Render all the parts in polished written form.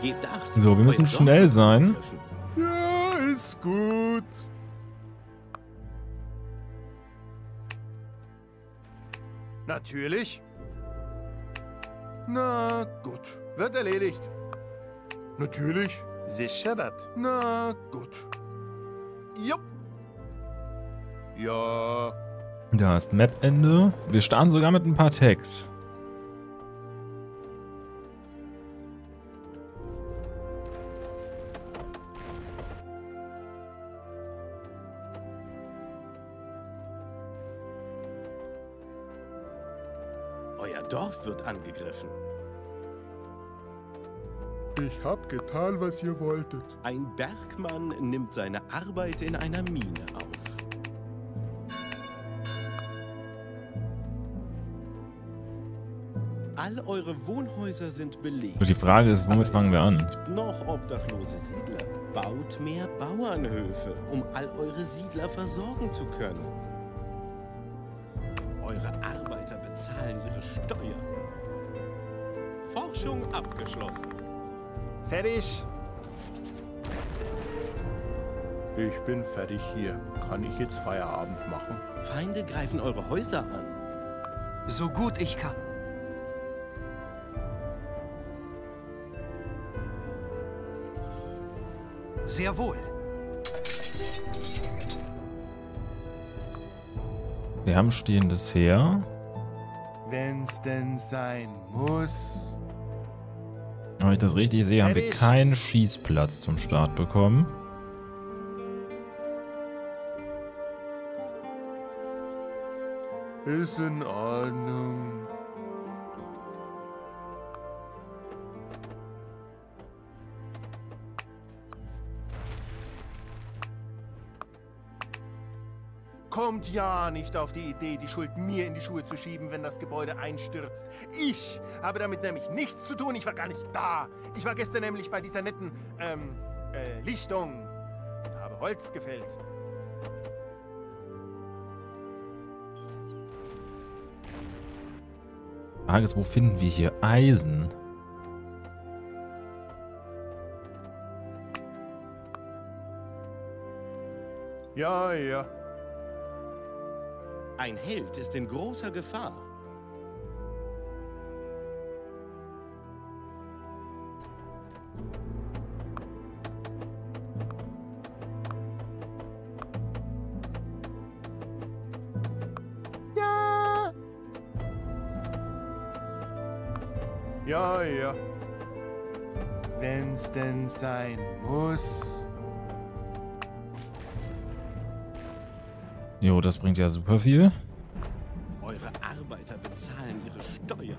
Gebt Acht. So, wir müssen schnell sein. Ja, ist gut. Natürlich. Na gut, wird erledigt. Natürlich. Sie scheppert. Na gut. Jupp. Ja. Da ist Map-Ende. Wir starten sogar mit ein paar Tags. Euer Dorf wird angegriffen. Ich hab getan, was ihr wolltet. Ein Bergmann nimmt seine Arbeit in einer Mine auf. All eure Wohnhäuser sind belegt. Die Frage ist, womit fangen wir an? Noch obdachlose Siedler. Baut mehr Bauernhöfe, um all eure Siedler versorgen zu können. Eure Arbeiter bezahlen ihre Steuern. Forschung abgeschlossen. Fertig. Ich bin fertig hier. Kann ich jetzt Feierabend machen? Feinde greifen eure Häuser an. So gut ich kann. Sehr wohl. Wir haben stehendes Heer. Wenn's denn sein muss. Wenn ich das richtig sehe, haben wir keinen Schießplatz zum Start bekommen. Ist in Ordnung. Kommt ja nicht auf die Idee, die Schuld mir in die Schuhe zu schieben, wenn das Gebäude einstürzt. Ich habe damit nämlich nichts zu tun. Ich war gar nicht da. Ich war gestern nämlich bei dieser netten, Lichtung und habe Holz gefällt. Frage ist, wo finden wir hier Eisen? Ja, ja. Ein Held ist in großer Gefahr. Ja. Ja, ja. Wenn's denn sein muss. Jo, das bringt ja super viel. Eure Arbeiter bezahlen ihre Steuern.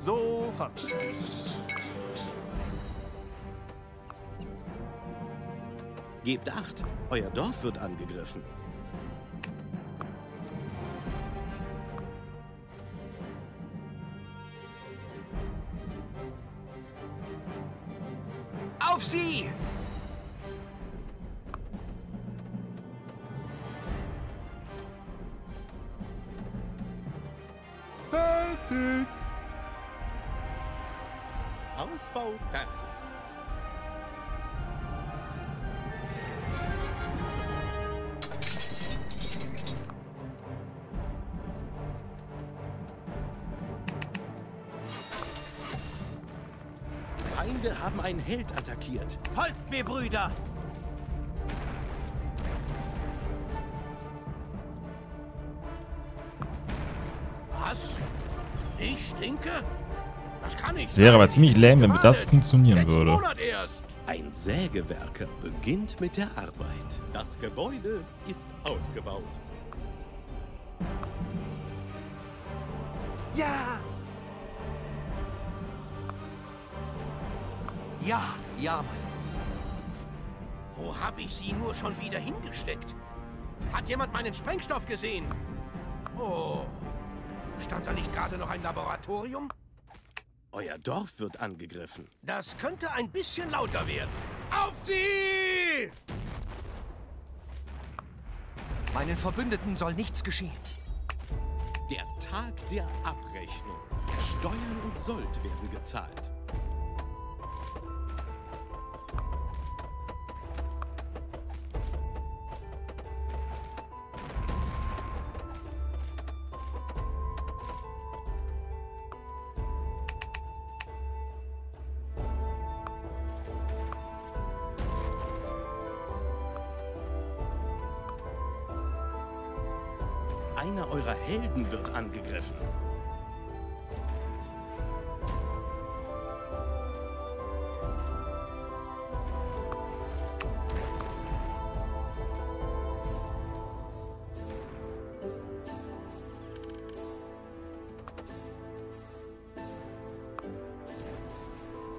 Sofort. Gebt Acht, euer Dorf wird angegriffen. Sie! Fertig! Ausbau fertig! Feinde haben einen Held attackiert. Folgt mir, Brüder! Was? Ich stinke? Das kann ich. Es wäre aber ziemlich lähm, wenn das funktionieren würde. Ein Sägewerker beginnt mit der Arbeit. Das Gebäude ist ausgebaut. Ja! Ja, ja, mein Gott. Wo habe ich sie nur schon wieder hingesteckt? Hat jemand meinen Sprengstoff gesehen? Oh, stand da nicht gerade noch ein Laboratorium? Euer Dorf wird angegriffen. Das könnte ein bisschen lauter werden. Auf sie! Meinen Verbündeten soll nichts geschehen. Der Tag der Abrechnung. Steuern und Sold werden gezahlt. Einer eurer Helden wird angegriffen.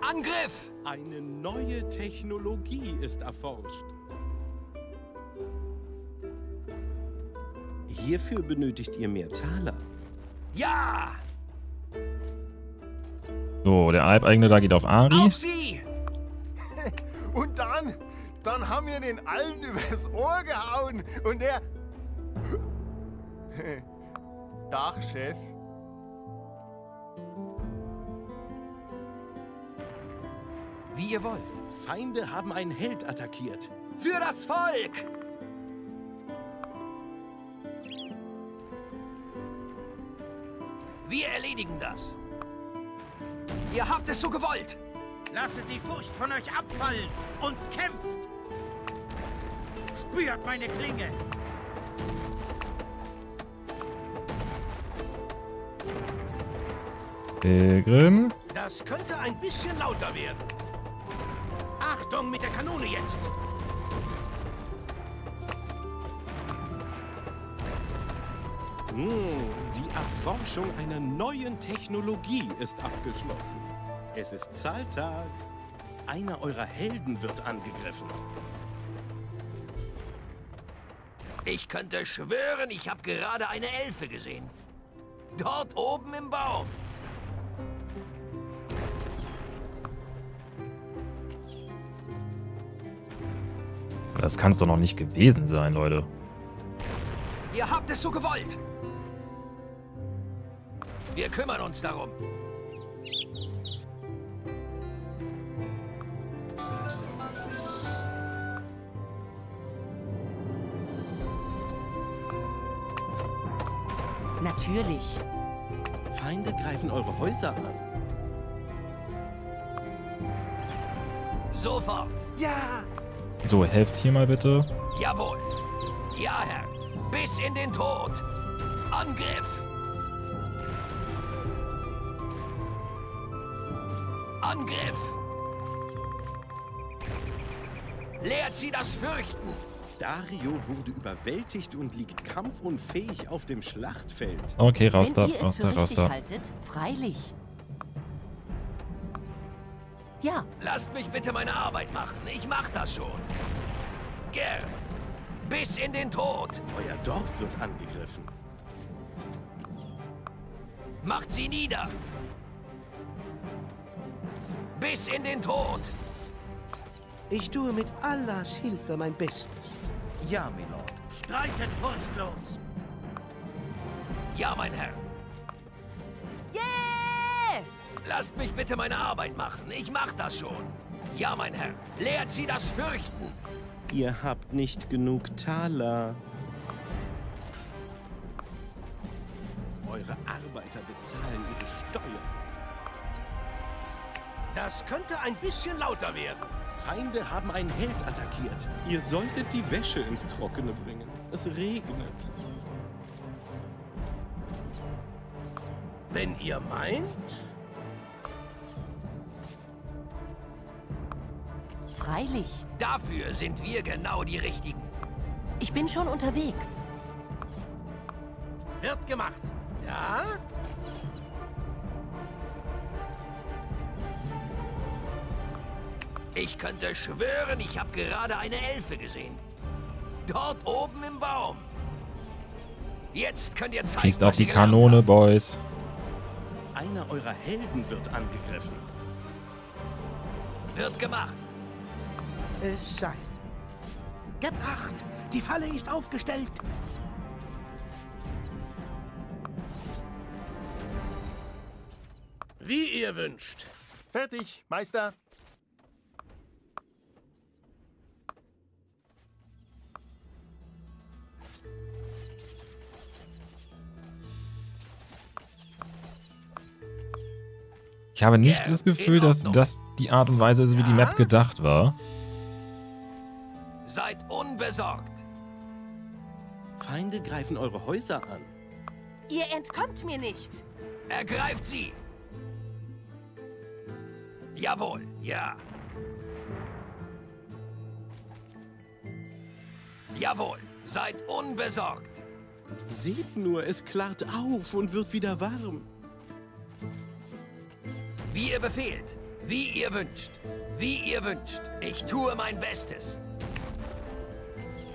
Angriff! Eine neue Technologie ist erforscht. Hierfür benötigt ihr mehr Taler. Ja! So, der Albeigene da geht auf Ari. Auf sie! Und dann haben wir den Alten übers Ohr gehauen und der... Dachchef. Wie ihr wollt. Feinde haben einen Held attackiert. Für das Volk! Wir erledigen das. Ihr habt es so gewollt. Lasset die Furcht von euch abfallen und kämpft. Spürt meine Klinge. Pilgrim. Das könnte ein bisschen lauter werden. Achtung mit der Kanone jetzt. Die Erforschung einer neuen Technologie ist abgeschlossen. Es ist Zahltag. Einer eurer Helden wird angegriffen. Ich könnte schwören, ich habe gerade eine Elfe gesehen. Dort oben im Baum. Das kann es doch noch nicht gewesen sein, Leute. Ihr habt es so gewollt. Wir kümmern uns darum. Natürlich. Feinde greifen eure Häuser an. Sofort. Ja. So, helft hier mal bitte. Jawohl. Ja, Herr. Bis in den Tod. Angriff. Angriff! Lehrt sie das Fürchten! Dario wurde überwältigt und liegt kampfunfähig auf dem Schlachtfeld. Okay, raus da, raus da, raus da. Freilich. Ja. Lasst mich bitte meine Arbeit machen. Ich mach das schon. Gern. Bis in den Tod. Euer Dorf wird angegriffen. Macht sie nieder. Bis in den Tod! Ich tue mit Allahs Hilfe mein Bestes. Ja, Milord. Streitet furchtlos! Ja, mein Herr! Yeah! Lasst mich bitte meine Arbeit machen. Ich mach das schon. Ja, mein Herr. Lehrt sie das Fürchten! Ihr habt nicht genug Taler. Eure Arbeiter bezahlen ihre Steuern. Das könnte ein bisschen lauter werden. Feinde haben einen Held attackiert. Ihr solltet die Wäsche ins Trockene bringen. Es regnet. Wenn ihr meint... Freilich. Dafür sind wir genau die Richtigen. Ich bin schon unterwegs. Wird gemacht. Ja? Ich könnte schwören, ich habe gerade eine Elfe gesehen. Dort oben im Baum. Jetzt könnt ihr zeigen, was ihr gelernt habt. Schießt auf die Kanone, Boys. einer eurer Helden wird angegriffen. Wird gemacht. Es sei. Gebt Acht! Die Falle ist aufgestellt! Wie ihr wünscht. Fertig, Meister. Ich habe nicht das Gefühl, dass das die Art und Weise ist, wie die Map gedacht war. Seid unbesorgt. Feinde greifen eure Häuser an. Ihr entkommt mir nicht. Ergreift sie. Jawohl, ja. Jawohl, seid unbesorgt. Seht nur, es klart auf und wird wieder warm. Wie ihr befehlt, wie ihr wünscht, wie ihr wünscht. Ich tue mein Bestes.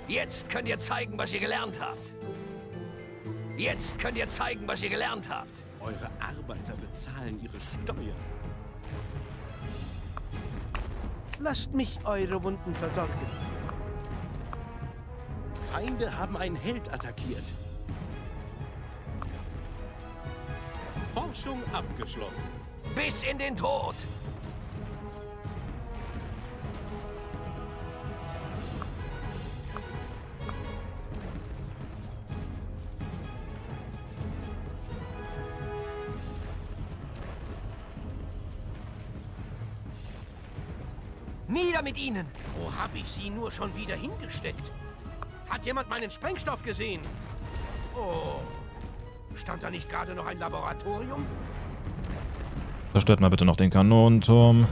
Jetzt könnt ihr zeigen, was ihr gelernt habt. Jetzt könnt ihr zeigen, was ihr gelernt habt. Eure Arbeiter bezahlen ihre Steuern. Lasst mich eure Wunden versorgen. Feinde haben einen Held attackiert. Forschung abgeschlossen. Bis in den Tod! Nieder mit ihnen! Wo habe ich sie nur schon wieder hingesteckt? Hat jemand meinen Sprengstoff gesehen? Oh, stand da nicht gerade noch ein Laboratorium? Zerstört mal bitte noch den Kanonenturm.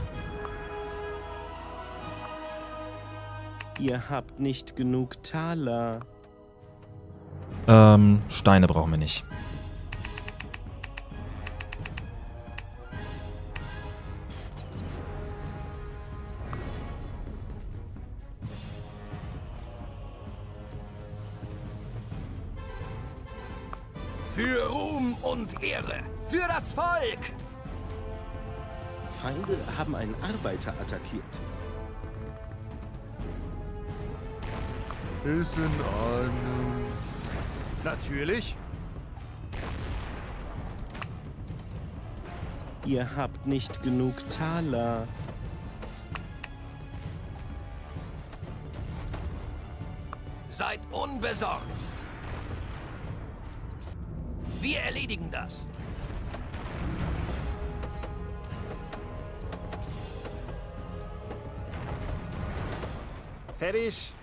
Ihr habt nicht genug Taler. Steine brauchen wir nicht. Für Ruhm und Ehre. Für das Volk. Feinde haben einen Arbeiter attackiert. Ist in Ordnung. Natürlich. Ihr habt nicht genug Taler. Seid unbesorgt. Wir erledigen das. Fertig.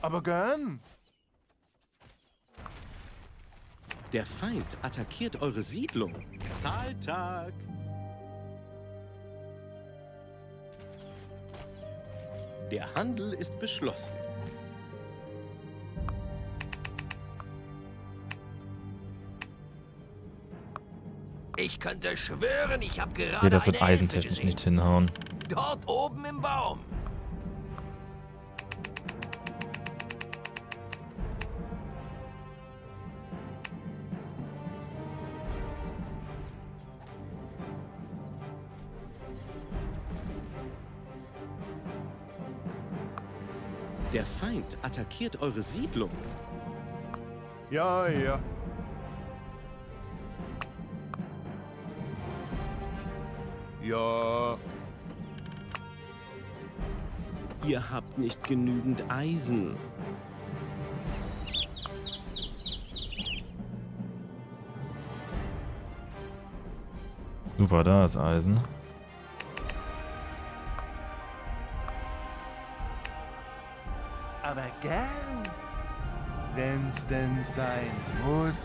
Aber gern. Der Feind attackiert eure Siedlung. Zahltag. Der Handel ist beschlossen. Ich könnte schwören, ich habe gerade eine das wird eisentechnisch nicht hinhauen. Dort oben im Baum. Der Feind attackiert eure Siedlung. Ja, ja. Ja. Ihr habt nicht genügend Eisen. Super, da ist Eisen. Aber gern, wenn's denn sein muss.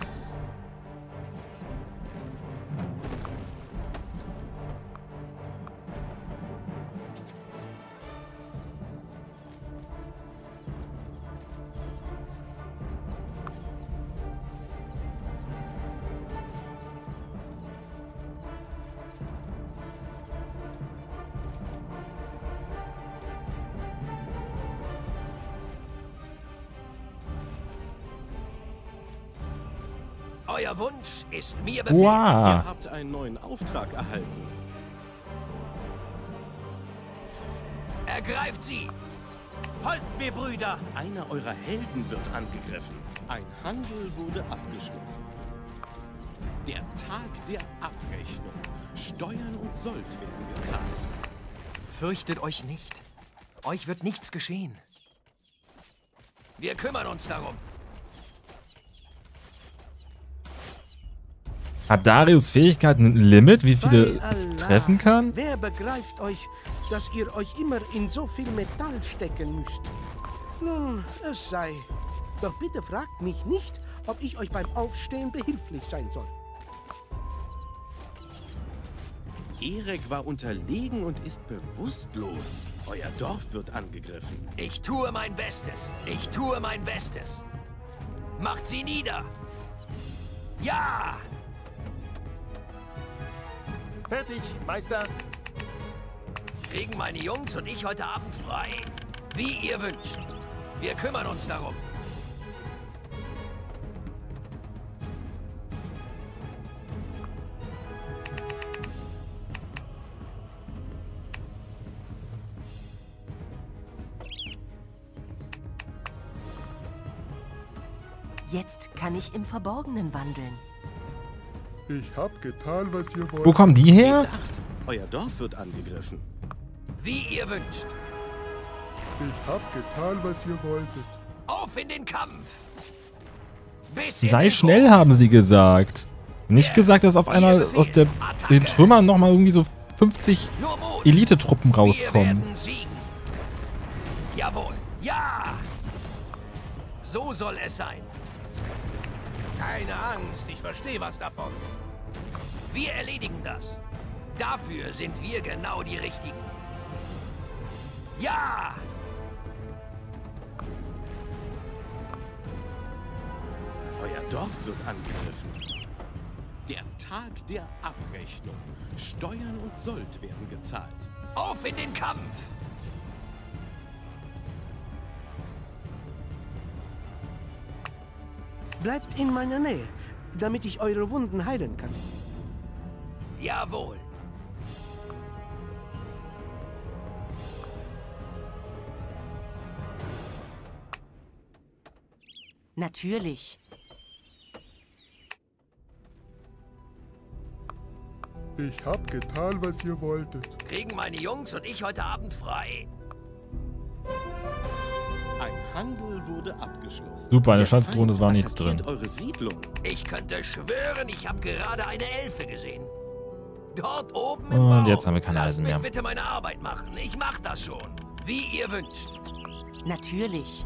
Euer Wunsch ist mir Befehl. Wow. Ihr habt einen neuen Auftrag erhalten. Ergreift sie! Folgt mir, Brüder! Einer eurer Helden wird angegriffen. Ein Handel wurde abgeschlossen. Der Tag der Abrechnung. Steuern und Sold werden gezahlt. Fürchtet euch nicht. Euch wird nichts geschehen. Wir kümmern uns darum. Hat Darius Fähigkeiten ein Limit, wie viele es treffen kann? Wer begreift euch, dass ihr euch immer in so viel Metall stecken müsst? Nun, es sei. Doch bitte fragt mich nicht, ob ich euch beim Aufstehen behilflich sein soll. Erik war unterlegen und ist bewusstlos. Euer Dorf wird angegriffen. Ich tue mein Bestes. Ich tue mein Bestes. Macht sie nieder. Ja! Fertig, Meister. Kriegen meine Jungs und ich heute Abend frei. Wie ihr wünscht. Wir kümmern uns darum. Jetzt kann ich im Verborgenen wandeln. Ich hab getan, was ihr wollt. Wo kommen die her? Euer Dorf wird angegriffen. Wie ihr wünscht. Ich hab getan, was ihr wolltet. Auf in den Kampf! Bis sei schnell, haben sie gesagt. Nicht gesagt, dass auf einer aus den Trümmern nochmal irgendwie so 50 Elite-Truppen rauskommen. Jawohl. Ja! So soll es sein. Keine Angst, ich verstehe was davon. Wir erledigen das. Dafür sind wir genau die Richtigen. Ja! Euer Dorf wird angegriffen. Der Tag der Abrechnung. Steuern und Sold werden gezahlt. Auf in den Kampf! Bleibt in meiner Nähe, damit ich eure Wunden heilen kann. Jawohl. Natürlich. Ich hab getan, was ihr wolltet. Kriegen meine Jungs und ich heute Abend frei. Ein Handel wurde abgeschlossen. Super, eine Schatzdrohne, es war nichts drin. Eure Siedlung. Ich könnte schwören, ich habe gerade eine Elfe gesehen. Dort oben im Bau. Und jetzt haben wir keine Eisen mehr. Lasst mich bitte meine Arbeit machen. Ich mache das schon, wie ihr wünscht. Natürlich.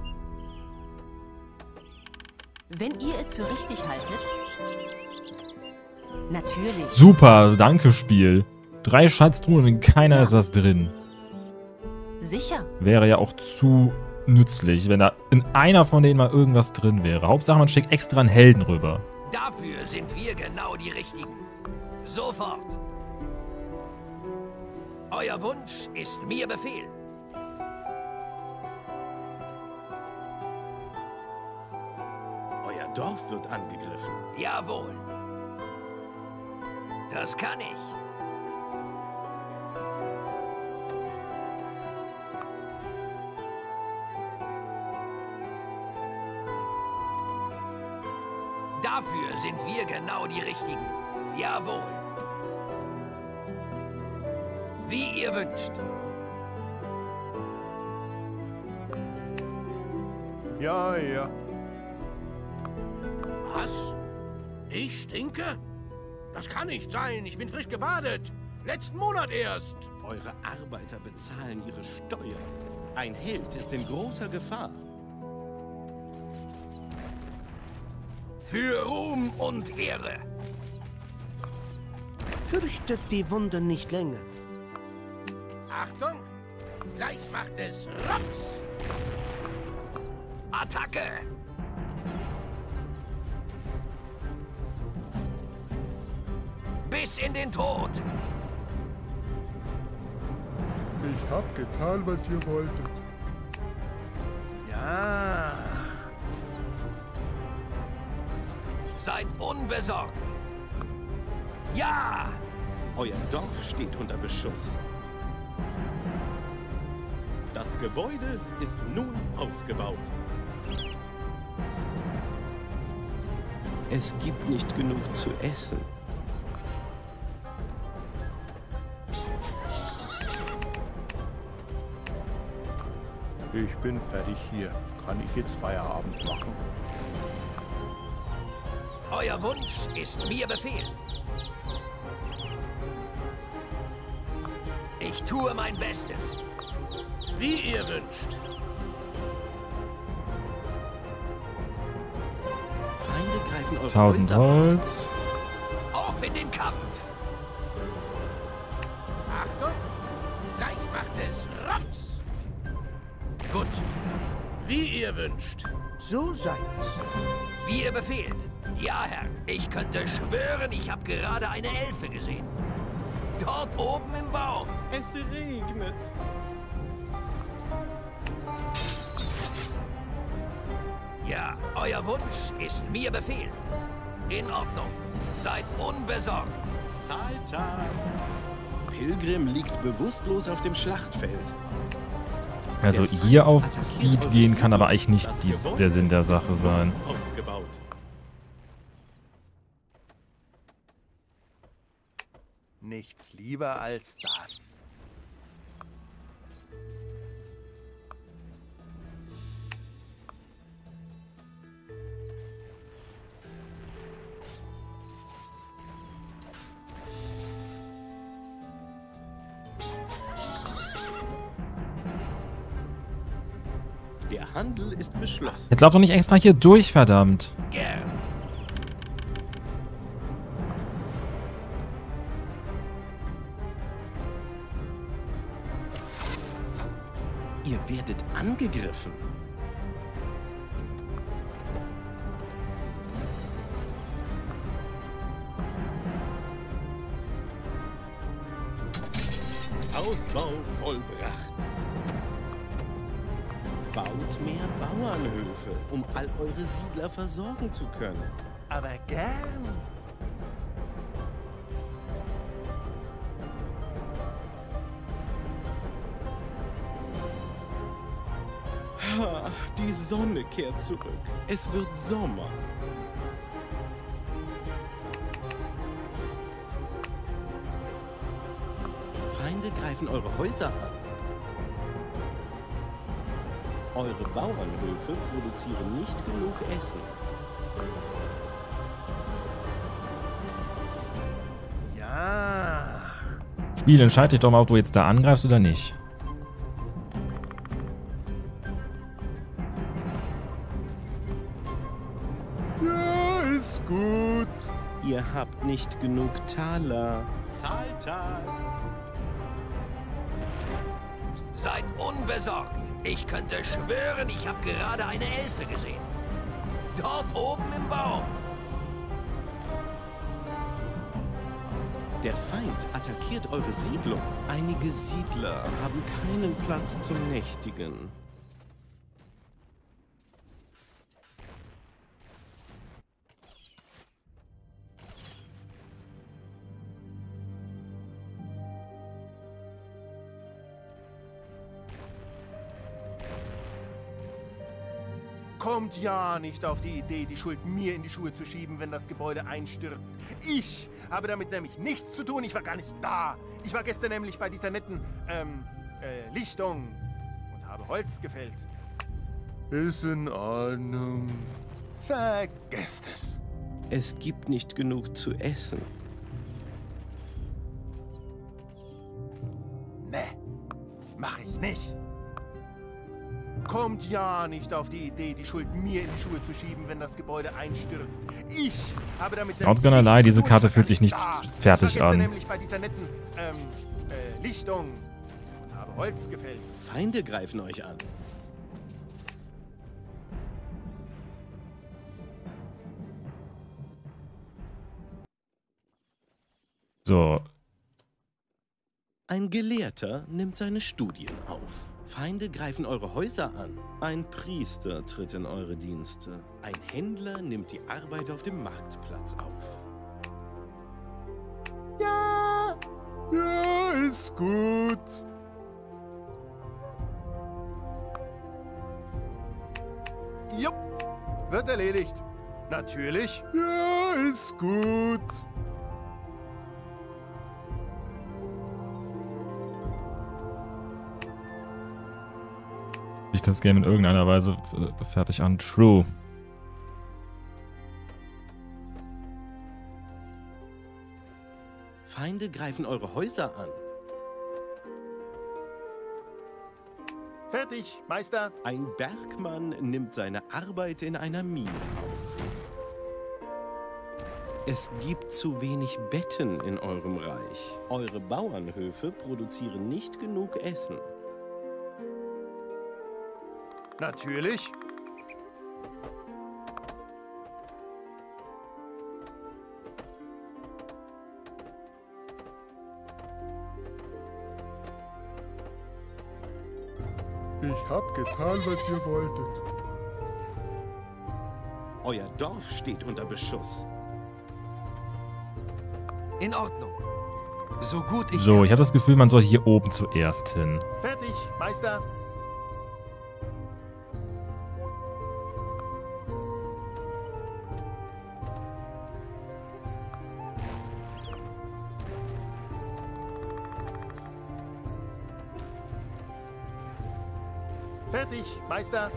Wenn ihr es für richtig haltet. Natürlich. Super, danke Spiel. 3 Schatzdrohnen und in keiner ist was drin. Sicher. Wäre ja auch zu nützlich, wenn da in einer von denen mal irgendwas drin wäre. Hauptsache, man schickt extra einen Helden rüber. Dafür sind wir genau die Richtigen. Sofort. Euer Wunsch ist mir Befehl. Euer Dorf wird angegriffen. Jawohl. Das kann ich. Dafür sind wir genau die Richtigen. Jawohl. Wie ihr wünscht. Ja, ja. Was? Ich stinke? Das kann nicht sein. Ich bin frisch gebadet. Letzten Monat erst. Eure Arbeiter bezahlen ihre Steuern. Ein Held ist in großer Gefahr. Für Ruhm und Ehre. Fürchtet die Wunden nicht länger. Achtung! Gleich macht es Raps! Attacke! Bis in den Tod! Ich hab getan, was ihr wolltet. Ja. Seid unbesorgt. Ja! Euer Dorf steht unter Beschuss. Das Gebäude ist nun ausgebaut. Es gibt nicht genug zu essen. Ich bin fertig hier. Kann ich jetzt Feierabend machen? Euer Wunsch ist mir Befehl. Ich tue mein Bestes. Wie ihr wünscht. Feinde greifen eure 1000 Holz. Auf in den Kampf. Achtung! Gleich macht es Rotz. Gut. Wie ihr wünscht. So sei es. Wie ihr befehlt. Ja, Herr. Ich könnte schwören, ich habe gerade eine Elfe gesehen. Dort oben im Bau. Es regnet. Ja, euer Wunsch ist mir Befehl. In Ordnung. Seid unbesorgt. Zahltag. Pilgrim liegt bewusstlos auf dem Schlachtfeld. Also hier auf Speed gehen kann aber eigentlich nicht der Sinn der Sache sein. Nichts lieber als das. Der Handel ist beschlossen. Jetzt lauf doch nicht extra hier durch, verdammt. Gern. Ihr werdet angegriffen. Ausbau vollbracht. Baut mehr Bauernhöfe, um all eure Siedler versorgen zu können. Aber gern. Ha, die Sonne kehrt zurück. Es wird Sommer. Feinde greifen eure Häuser an. Eure Bauernhöfe produzieren nicht genug Essen. Ja. Spiel, entscheide dich doch mal, ob du jetzt da angreifst oder nicht. Ja, ist gut. Ihr habt nicht genug Taler. Zahltag. Seid unbesorgt. Ich könnte schwören, ich habe gerade eine Elfe gesehen. Dort oben im Baum. Der Feind attackiert eure Siedlung. Einige Siedler haben keinen Platz zum Nächtigen. Kommt ja nicht auf die Idee, die Schuld mir in die Schuhe zu schieben, wenn das Gebäude einstürzt. Ich habe damit nämlich nichts zu tun. Ich war gar nicht da. Ich war gestern nämlich bei dieser netten, Lichtung und habe Holz gefällt. Ist in Ordnung. Vergesst es. Es gibt nicht genug zu essen. Nee, mach ich nicht. Kommt ja nicht auf die Idee, die Schuld mir in die Schuhe zu schieben, wenn das Gebäude einstürzt. Ich habe damit... Not gonna lie, diese Karte fühlt sich nicht fertig an. Nämlich bei dieser netten, Lichtung und habe Holz gefällt. Feinde greifen euch an. So. Ein Gelehrter nimmt seine Studien auf. Feinde greifen eure Häuser an. Ein Priester tritt in eure Dienste. Ein Händler nimmt die Arbeit auf dem Marktplatz auf. Ja, ja, ist gut. Jupp, wird erledigt. Natürlich. Ja, ist gut. Nicht das Game in irgendeiner Weise fertig an. True. Feinde greifen eure Häuser an. Fertig, Meister. Ein Bergmann nimmt seine Arbeit in einer Mine auf. Es gibt zu wenig Betten in eurem Reich. Eure Bauernhöfe produzieren nicht genug Essen. Natürlich. Ich hab getan, was ihr wolltet. Euer Dorf steht unter Beschuss. In Ordnung. So gut ich kann. So, ich habe das Gefühl, man soll hier oben zuerst hin. Fertig, Meister. Meister.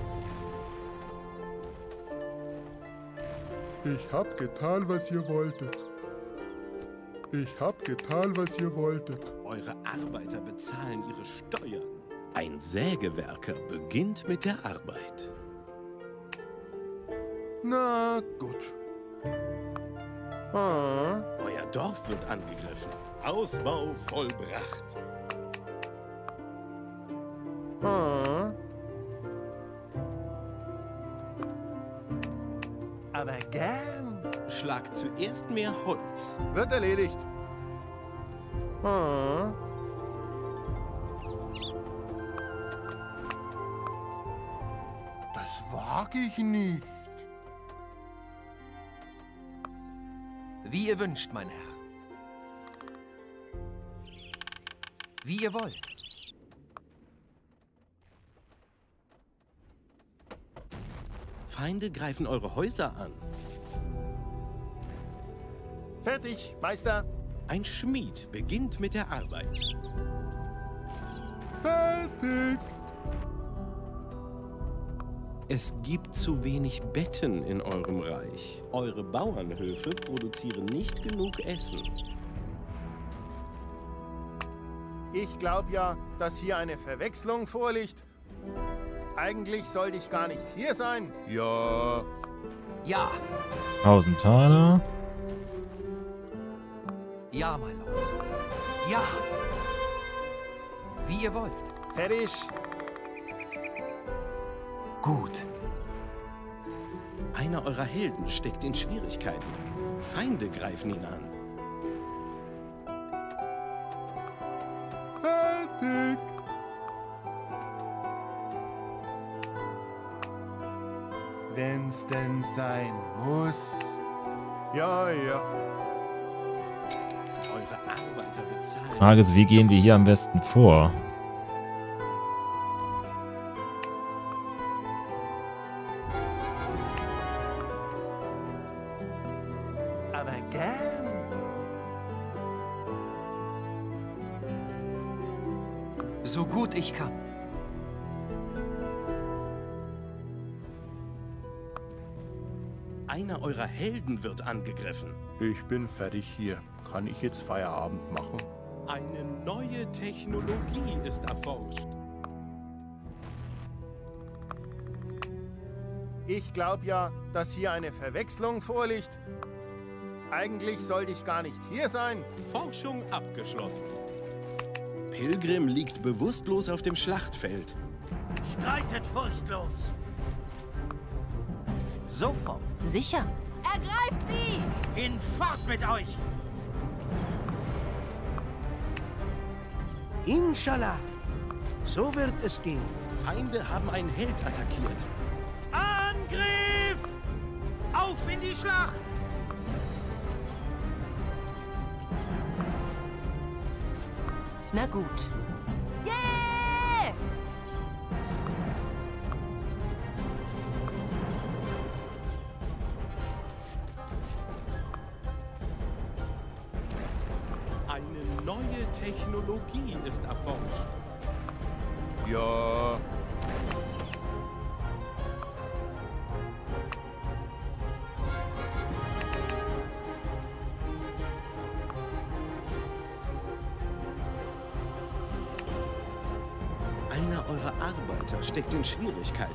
Ich hab getan, was ihr wolltet. Ich hab getan, was ihr wolltet. Eure Arbeiter bezahlen ihre Steuern. Ein Sägewerker beginnt mit der Arbeit. Na gut. Ah. Euer Dorf wird angegriffen. Ausbau vollbracht. Ah. Aber gern. Schlag zuerst mehr Holz. Wird erledigt. Ah. Das wage ich nicht. Wie ihr wünscht, mein Herr. Wie ihr wollt. Feinde greifen eure Häuser an. Fertig, Meister. Ein Schmied beginnt mit der Arbeit. Fertig. Es gibt zu wenig Betten in eurem Reich. Eure Bauernhöfe produzieren nicht genug Essen. Ich glaube ja, dass hier eine Verwechslung vorliegt. Eigentlich sollte ich gar nicht hier sein. Ja. Ja. 1000 Taler. Ja, mein Lord. Ja. Wie ihr wollt. Fertig. Gut. Einer eurer Helden steckt in Schwierigkeiten. Feinde greifen ihn an. Fertig. Wenn's denn sein muss. Ja, ja. Eure Arbeiter bezahlen. Die Frage ist, wie gehen wir hier am besten vor? Aber gern. So gut ich kann. Einer eurer Helden wird angegriffen. Ich bin fertig hier. Kann ich jetzt Feierabend machen? Eine neue Technologie ist erforscht. Ich glaube ja, dass hier eine Verwechslung vorliegt. Eigentlich sollte ich gar nicht hier sein. Forschung abgeschlossen. Pilgrim liegt bewusstlos auf dem Schlachtfeld. Streitet furchtlos. Sofort. Sicher. Ergreift sie! Hinfort mit euch! Inshallah! So wird es gehen. Feinde haben einen Held attackiert. Angriff! Auf in die Schlacht! Na gut. Yeah! Eine neue Technologie ist erforscht. Ja. Einer eurer Arbeiter steckt in Schwierigkeiten.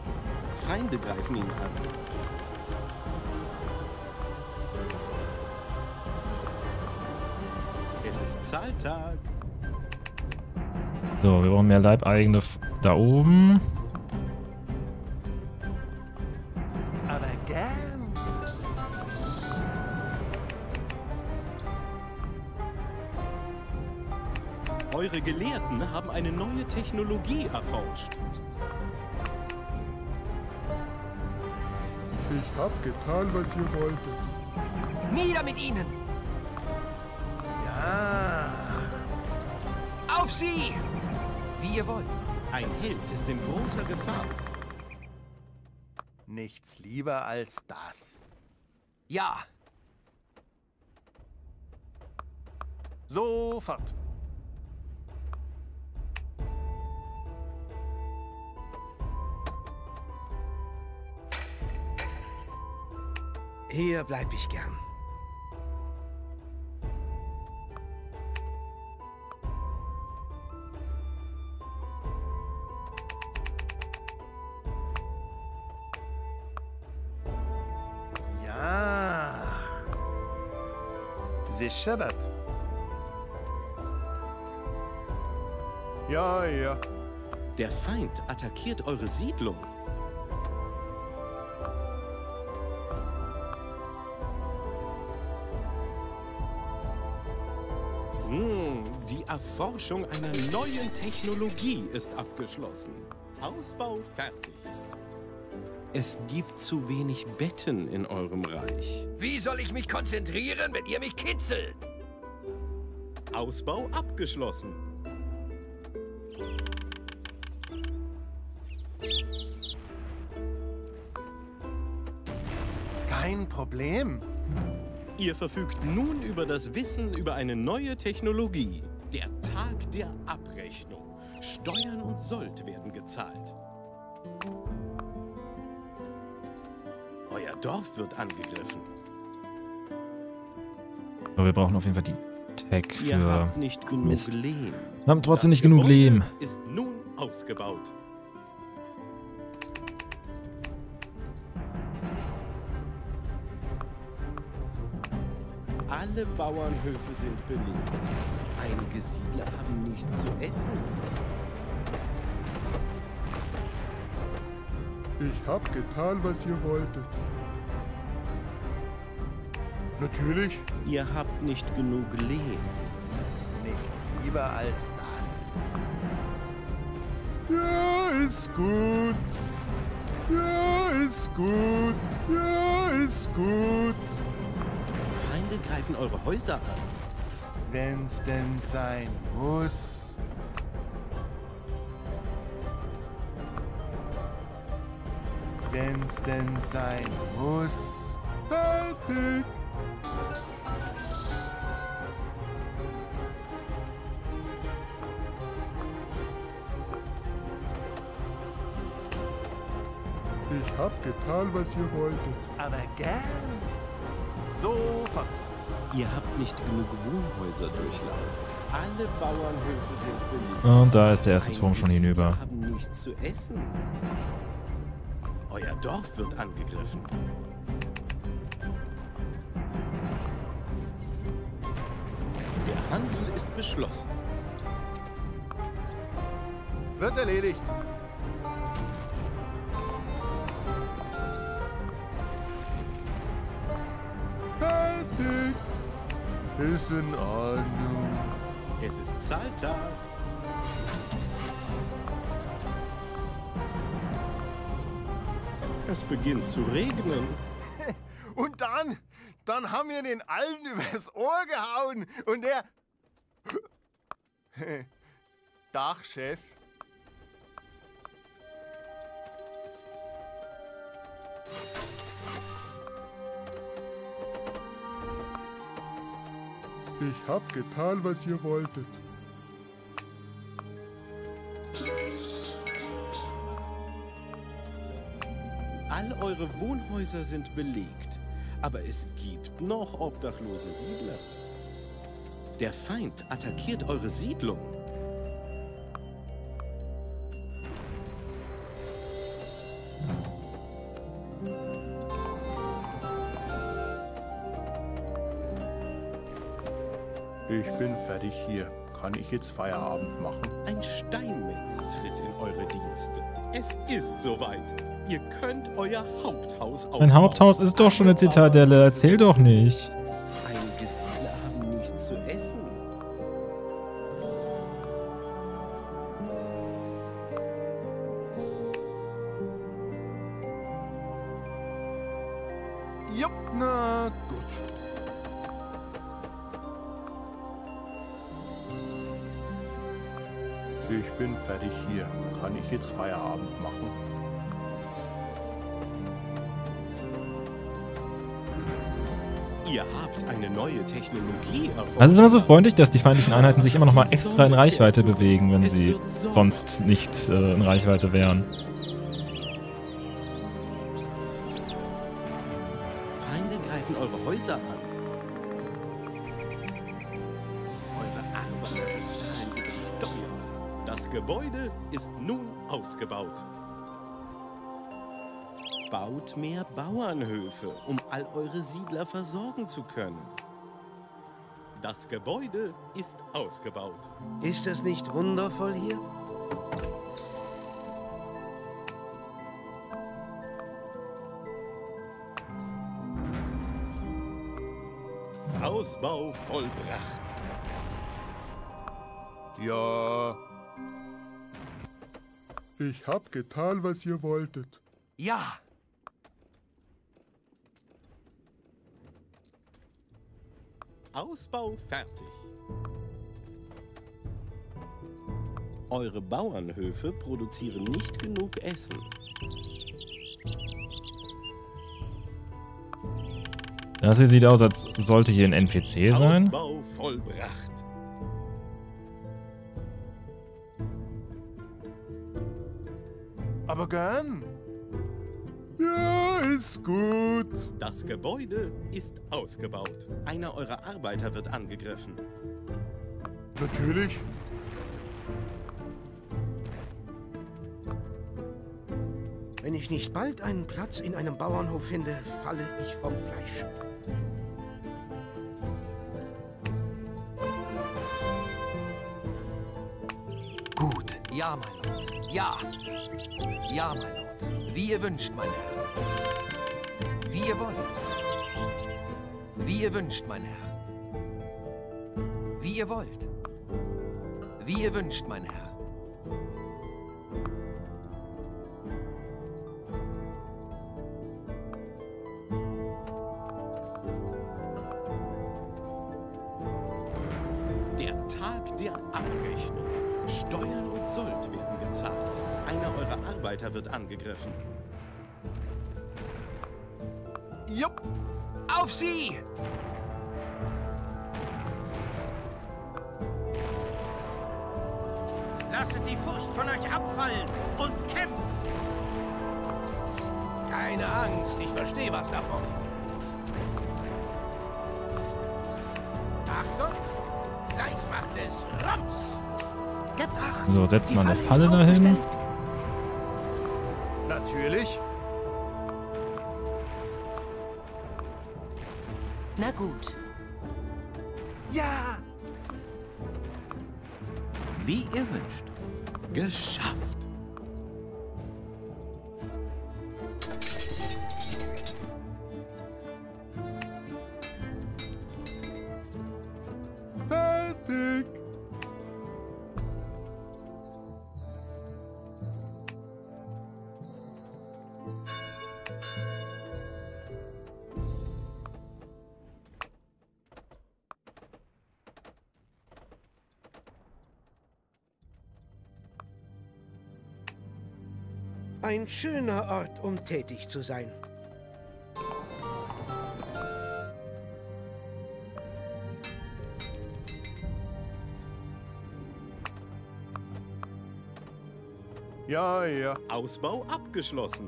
Feinde greifen ihn an. Es ist Zahltag. So, wir brauchen mehr Leibeigene da oben. Aber gern. Eure Gelehrten haben eine neue Technologie erforscht. Ich hab getan, was ihr wolltet. Nieder mit ihnen! Ja! Auf sie! Wie ihr wollt. Ein Held ist in großer Gefahr. Nichts lieber als das. Ja. Sofort. Hier bleib ich gern. Sichert. Ja, ja. Der Feind attackiert eure Siedlung. Die Erforschung einer neuen Technologie ist abgeschlossen. Ausbau fertig. Es gibt zu wenig Betten in eurem Reich. Wie soll ich mich konzentrieren, wenn ihr mich kitzelt? Ausbau abgeschlossen. Kein Problem. Ihr verfügt nun über das Wissen über eine neue Technologie. Der Tag der Abrechnung. Steuern und Sold werden gezahlt. Euer Dorf wird angegriffen. Aber wir brauchen auf jeden Fall die Tech für Mist. Lehm. Wir haben trotzdem nicht genug Lehm. Ist nun ausgebaut. Alle Bauernhöfe sind belegt. Einige Siedler haben nichts zu essen. Ich hab getan, was ihr wolltet. Natürlich. Ihr habt nicht genug Lehm. Nichts lieber als das. Ja, ist gut. Ja, ist gut. Ja, ist gut. Feinde greifen eure Häuser an. Wenn's denn sein muss. Wenn's denn sein muss, fertig. Ich hab getan, was ihr wolltet. Aber gern. Sofort. Ihr habt nicht genug Wohnhäuser durchlaufen. Alle Bauernhöfe sind beliebt. Und da ist der erste Turm schon hinüber. Haben nichts zu essen. Euer Dorf wird angegriffen. Der Handel ist beschlossen. Wird erledigt. Fertig. Ist in Ordnung. Es ist Zahltag. Es beginnt zu regnen. Und dann haben wir den Alten übers Ohr gehauen und der... Dachchef. Ich hab getan, was ihr wolltet. All eure Wohnhäuser sind belegt, aber es gibt noch obdachlose Siedler. Der Feind attackiert eure Siedlung. Ich bin fertig hier. Kann ich jetzt Feierabend machen? Ein Steinmetz tritt in eure Dienste. Es ist soweit. Ihr könnt euer Haupthaus aufbauen. Mein Haupthaus ist doch schon eine Zitadelle. Erzähl doch nicht. Einige Siedler haben nichts zu essen. Jupp, na gut. Ich bin fertig hier. Kann ich jetzt Feierabend machen? Ihr habt eine neue Technologie erfunden. Also sind wir so freundlich, dass die feindlichen Einheiten sich immer noch mal extra in Reichweite bewegen, wenn sie sonst nicht in Reichweite wären. Feinde greifen eure Häuser an. Das Gebäude ist nun ausgebaut. Baut mehr Bauernhöfe, um all eure Siedler versorgen zu können. Das Gebäude ist ausgebaut. Ist das nicht wundervoll hier? Ausbau vollbracht. Ja... Ich hab getan, was ihr wolltet. Ja. Ausbau fertig. Eure Bauernhöfe produzieren nicht genug Essen. Das hier sieht aus, als sollte hier ein NPC sein. Ausbau vollbracht. Aber gern. Ja, ist gut. Das Gebäude ist ausgebaut. Einer eurer Arbeiter wird angegriffen. Natürlich. Wenn ich nicht bald einen Platz in einem Bauernhof finde, falle ich vom Fleisch. Gut. Ja, mein Lord. Ja. Ja, mein Lord. Wie ihr wünscht, mein Herr. Wie ihr wollt. Wie ihr wünscht, mein Herr. Wie ihr wollt. Wie ihr wünscht, mein Herr. Der Tag der Abrechnung. Steuern und Sold werden gezahlt. Einer eurer Arbeiter wird angegriffen. Jupp! Auf sie! Lasset die Furcht von euch abfallen und kämpft! Keine Angst, ich verstehe was davon. Achtung! Gleich macht es Rums! So, setzt man eine Falle dahin. Natürlich. Na gut. Ja. Wie ihr wünscht. Geschafft. Fertig. Ein schöner Ort, um tätig zu sein. Ja, ja. Ausbau abgeschlossen.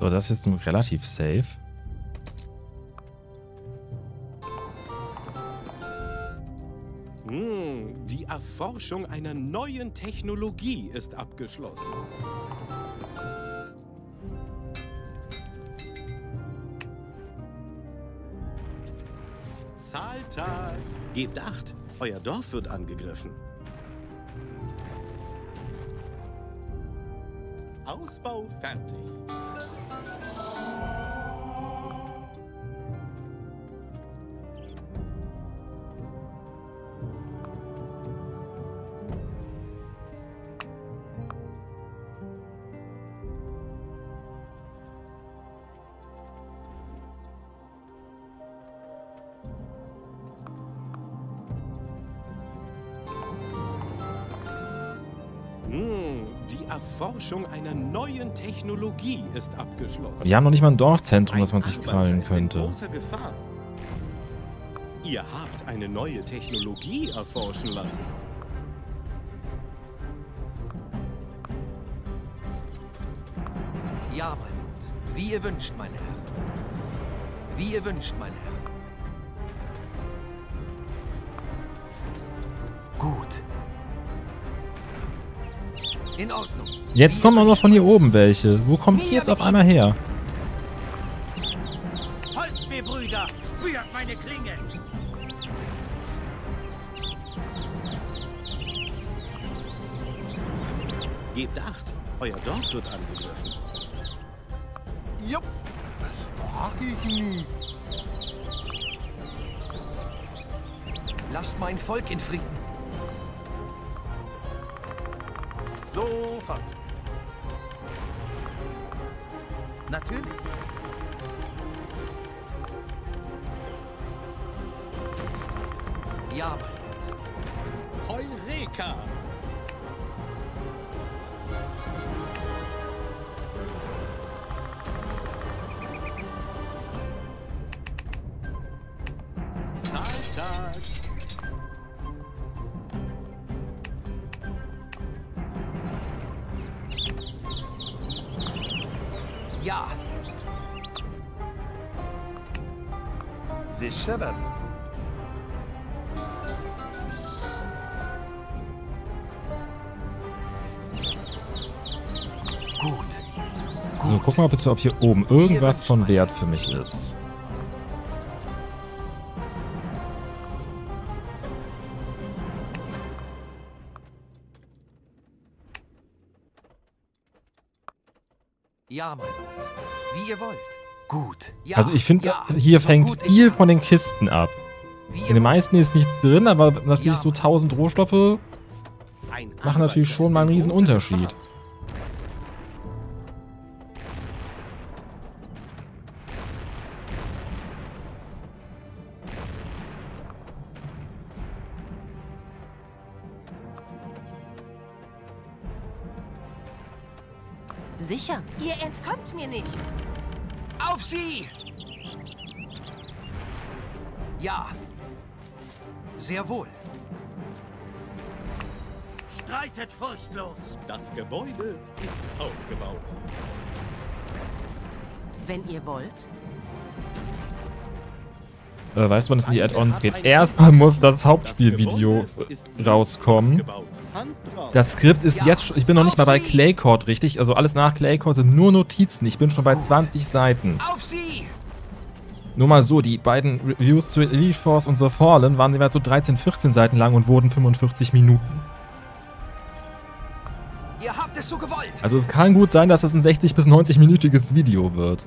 So, das ist jetzt relativ safe. Die Erforschung einer neuen Technologie ist abgeschlossen. Zahltag! Gebt acht, euer Dorf wird angegriffen. Ausbau fertig. Forschung einer neuen Technologie ist abgeschlossen. Die haben noch nicht mal ein Dorfzentrum, das man sich krallen könnte. Ihr habt eine neue Technologie erforschen lassen. Ja, mein Gott. Wie ihr wünscht, mein Herr. Wie ihr wünscht, mein Herr. Gut. In Ordnung. Jetzt kommen auch noch von hier oben welche. Wo kommt jetzt auf einmal her? Folgt mir, Brüder! Rührt meine Klinge! Gebt acht, euer Dorf wird angegriffen. Jupp, das wag ich nie. Lasst mein Volk in Frieden. Sofort. Natürlich. Ja. Heureka. Sichert. Gut. So, guck mal bitte, ob hier oben irgendwas von Wert für mich ist. Ja, Mann. Wie ihr wollt. Gut. Ja, also ich finde, ja, hier so hängt viel von den Kisten ab. In den meisten ist nichts drin, aber natürlich so 1000 Rohstoffe machen natürlich schon mal einen riesen Unterschied. Sicher, ihr entkommt mir nicht. Auf sie! Ja. Sehr wohl. Streitet furchtlos. Das Gebäude ist ausgebaut. Wenn ihr wollt. Weißt du, wann es in die Add-ons geht? Erstmal muss das Hauptspielvideo rauskommen. Das Skript ist jetzt schon... Ich bin noch nicht mal bei Claycord richtig. Also alles nach Claycord sind nur Notizen. Ich bin schon bei 20 Seiten. Nur mal so, die beiden Reviews zu Elite Force und The Fallen waren jeweils so 13, 14 Seiten lang und wurden 45 Minuten. Also es kann gut sein, dass es ein 60- bis 90-minütiges Video wird.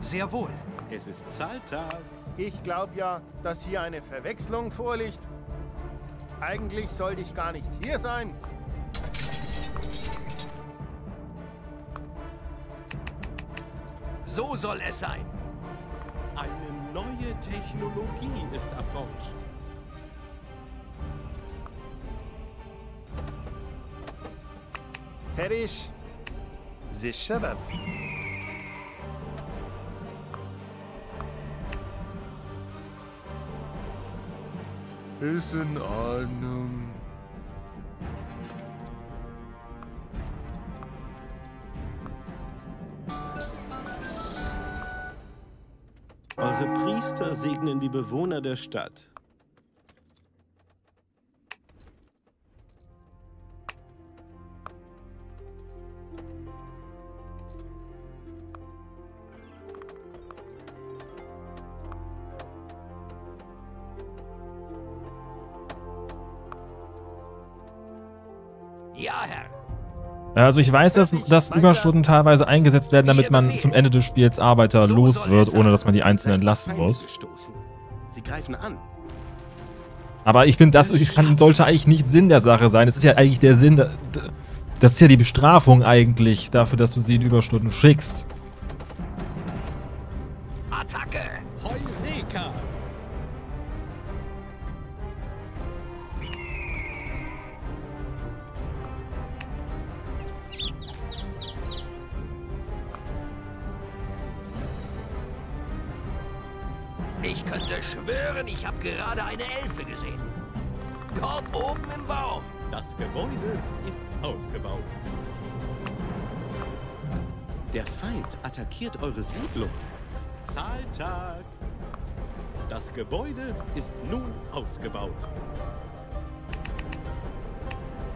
Sehr wohl. Es ist Zahltag. Ich glaube ja, dass hier eine Verwechslung vorliegt. Eigentlich sollte ich gar nicht hier sein. So soll es sein. Eine neue Technologie ist erforscht. Fertig. Sicherer. Ist in Ordnung. Eure Priester segnen die Bewohner der Stadt. Also ich weiß, dass Überstunden teilweise eingesetzt werden, damit man zum Ende des Spiels Arbeiter los wird, ohne dass man die Einzelnen entlassen muss. Aber ich finde, das sollte eigentlich nicht Sinn der Sache sein. Das ist ja eigentlich der Sinn, das ist ja die Bestrafung eigentlich dafür, dass du sie in Überstunden schickst. Ich habe gerade eine Elfe gesehen. Dort oben im Baum. Das Gebäude ist ausgebaut. Der Feind attackiert eure Siedlung. Zahltag. Das Gebäude ist nun ausgebaut.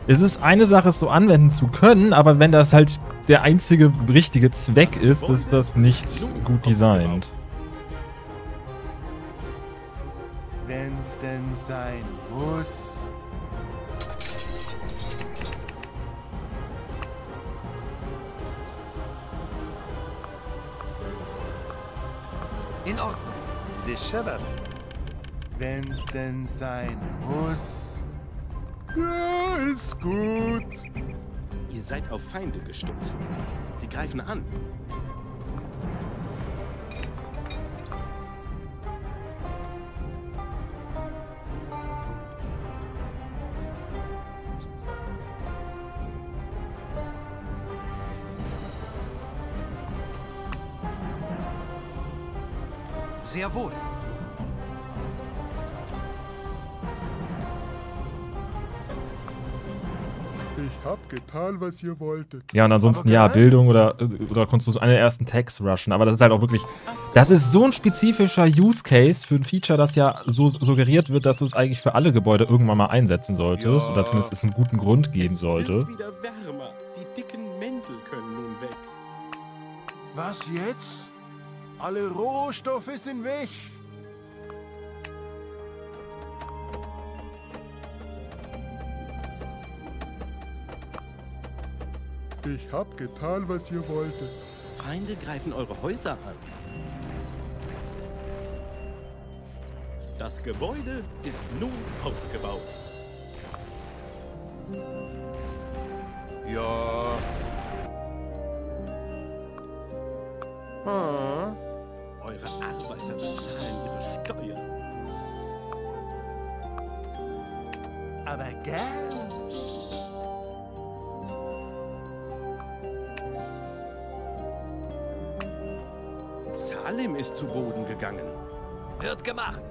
Es ist eine Sache, es so anwenden zu können, aber wenn das halt der einzige richtige Zweck ist, ist das nicht gut designt. Wenn's denn sein muss. In Ordnung. Sicher. Wenn's denn sein muss. Ja, ist gut. Ihr seid auf Feinde gestoßen. Sie greifen an. Sehr wohl. Ich hab getan, was ihr wolltet. Ja, und ansonsten, ja, Bildung oder konntest du einen der ersten Tags rushen. Aber das ist halt auch wirklich, das ist so ein spezifischer Use Case für ein Feature, das ja so suggeriert wird, dass du es eigentlich für alle Gebäude irgendwann mal einsetzen solltest. Ja. Oder zumindest es einen guten Grund geben sollte. Es wird wieder wärmer. Die dicken Mäntel können nun weg. Was jetzt? Alle Rohstoffe sind weg. Ich hab getan, was ihr wolltet. Feinde greifen eure Häuser an. Das Gebäude ist nun ausgebaut. Ja. Ah. Eure Arbeiter bezahlen ihre Steuern. Aber gern. Salim ist zu Boden gegangen. Wird gemacht.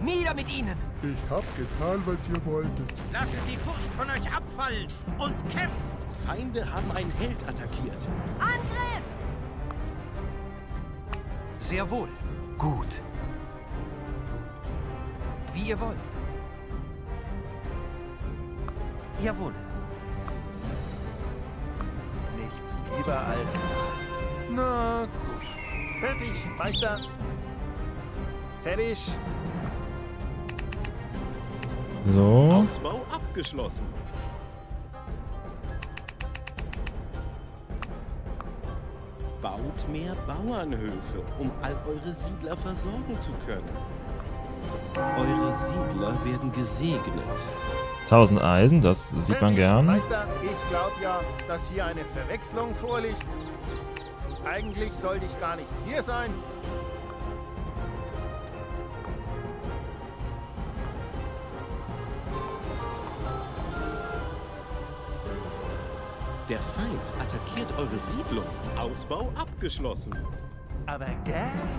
Nieder mit ihnen. Ich hab getan, was ihr wolltet. Lasst die Furcht von euch abfallen und kämpft. Feinde haben einen Held attackiert. Angriff! Sehr wohl. Gut. Wie ihr wollt. Jawohl. Nichts lieber als das. Na gut. Fertig, Meister. Fertig. So. Ausbau abgeschlossen. Baut mehr Bauernhöfe, um all eure Siedler versorgen zu können. Eure Siedler werden gesegnet. 1000 Eisen, das sieht man gern. Meister, ich glaube ja, dass hier eine Verwechslung vorliegt. Eigentlich sollte ich gar nicht hier sein. Der Feind attackiert eure Siedlung. Ausbau abgeschlossen. Aber gern.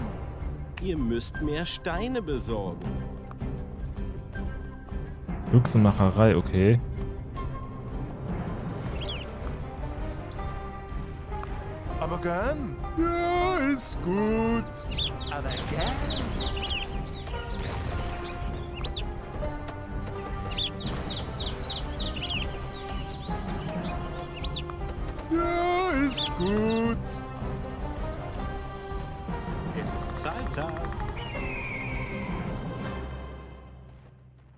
Ihr müsst mehr Steine besorgen. Büchsenmacherei, okay. Aber gern. Ja, ist gut. Aber gern. Ja, ist gut. Es ist Zeittag.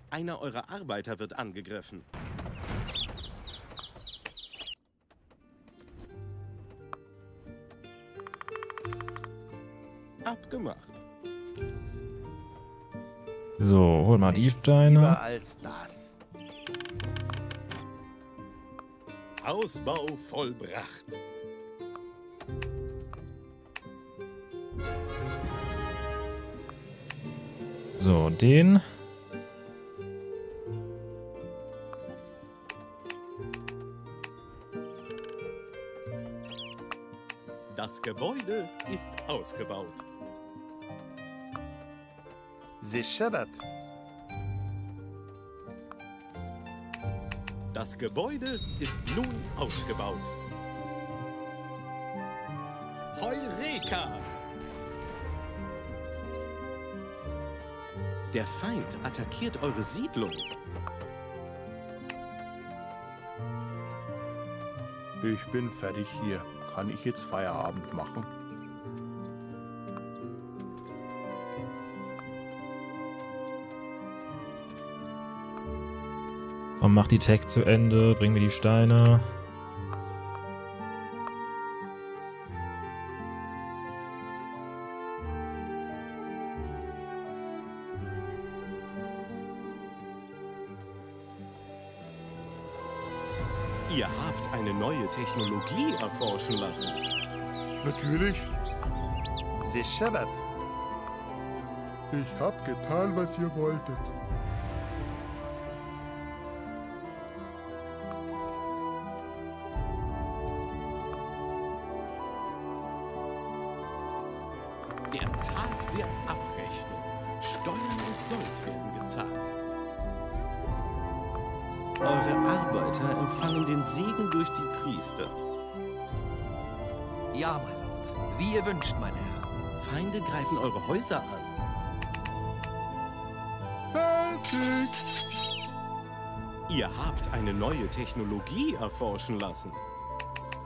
Einer eurer Arbeiter wird angegriffen. Abgemacht. So, hol mal die Steine. Lieber als das. Ausbau vollbracht. So, den. Das Gebäude ist ausgebaut. Sichert. Das Gebäude ist nun ausgebaut. Heureka! Der Feind attackiert eure Siedlung. Ich bin fertig hier. Kann ich jetzt Feierabend machen? Und mach die Tech zu Ende, bring mir die Steine. Ihr habt eine neue Technologie erforschen lassen. Natürlich. Sicher das. Ich hab getan, was ihr wolltet. Ja, mein Lord. Wie ihr wünscht, mein Herr. Feinde greifen eure Häuser an. Fertig! Ihr habt eine neue Technologie erforschen lassen.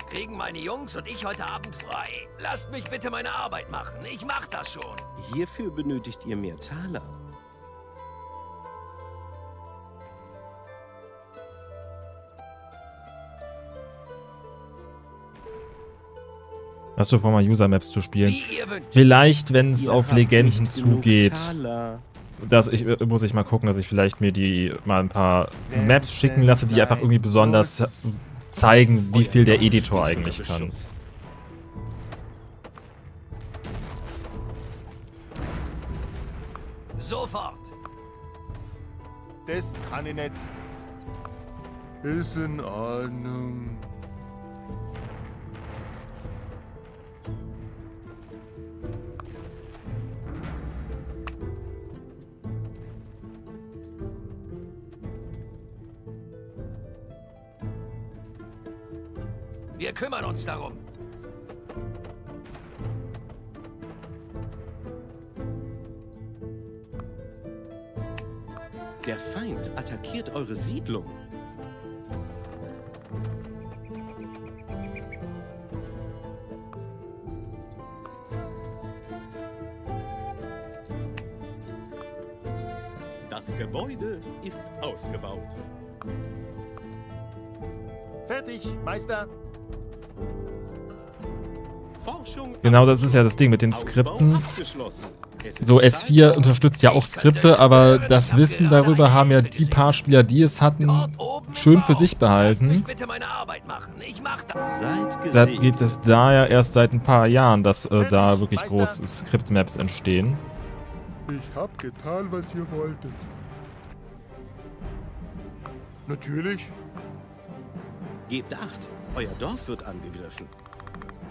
Kriegen meine Jungs und ich heute Abend frei. Lasst mich bitte meine Arbeit machen. Ich mach das schon. Hierfür benötigt ihr mehr Taler. Hast du vor, mal User-Maps zu spielen? Vielleicht, wenn es auf Legenden zugeht. Muss ich mal gucken, dass ich vielleicht mir die mal ein paar Maps schicken lasse, die einfach irgendwie besonders zeigen, wie viel der Editor eigentlich kann. Sofort! Das kann ich nicht. Ist in Ordnung. Wir kümmern uns darum. Der Feind attackiert eure Siedlung. Das Gebäude ist ausgebaut. Fertig, Meister. Genau, das ist ja das Ding mit den Skripten. So, S4 unterstützt ja auch Skripte, aber das Wissen darüber haben ja die paar Spieler, die es hatten, schön für sich behalten. Da gibt es da ja erst seit ein paar Jahren, dass da wirklich große Skript-Maps entstehen. Ich hab getan, was ihr wolltet. Natürlich. Gebt Acht. Euer Dorf wird angegriffen.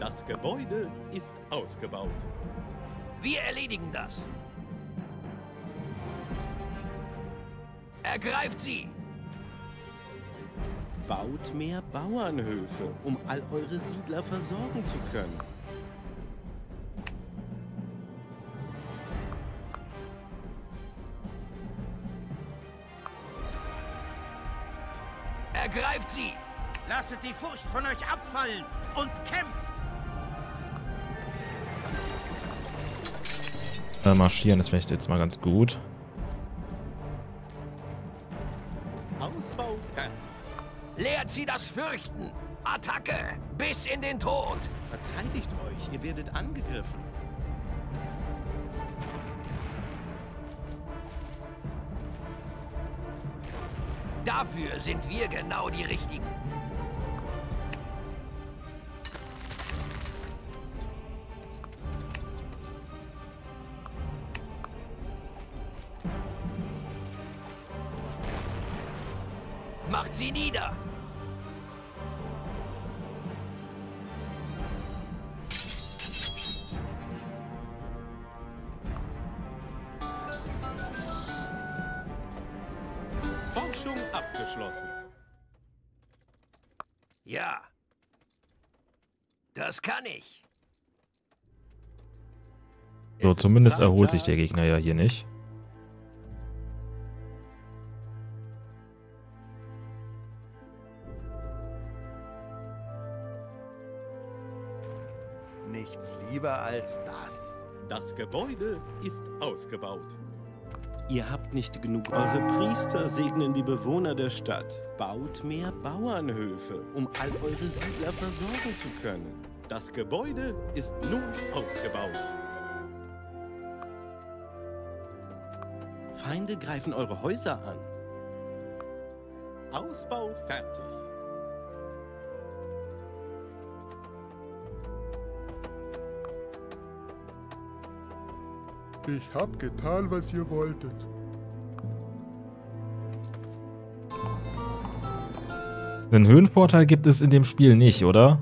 Das Gebäude ist ausgebaut. Wir erledigen das. Ergreift sie! Baut mehr Bauernhöfe, um all eure Siedler versorgen zu können. Ergreift sie! Lasset die Furcht von euch abfallen und kämpft! Marschieren ist vielleicht jetzt mal ganz gut. Ausbau fertig. Lehrt sie das Fürchten! Attacke! Bis in den Tod! Verteidigt euch, ihr werdet angegriffen. Dafür sind wir genau die Richtigen. Macht sie nieder! Forschung abgeschlossen. Ja. Das kann ich. So, zumindest erholt sich der Gegner ja hier nicht. Nichts lieber als das. Das Gebäude ist ausgebaut. Ihr habt nicht genug. Eure Priester segnen die Bewohner der Stadt. Baut mehr Bauernhöfe, um all eure Siedler versorgen zu können. Das Gebäude ist nun ausgebaut. Feinde greifen eure Häuser an. Ausbau fertig. Ich hab getan, was ihr wolltet. Einen Höhenvorteil gibt es in dem Spiel nicht, oder?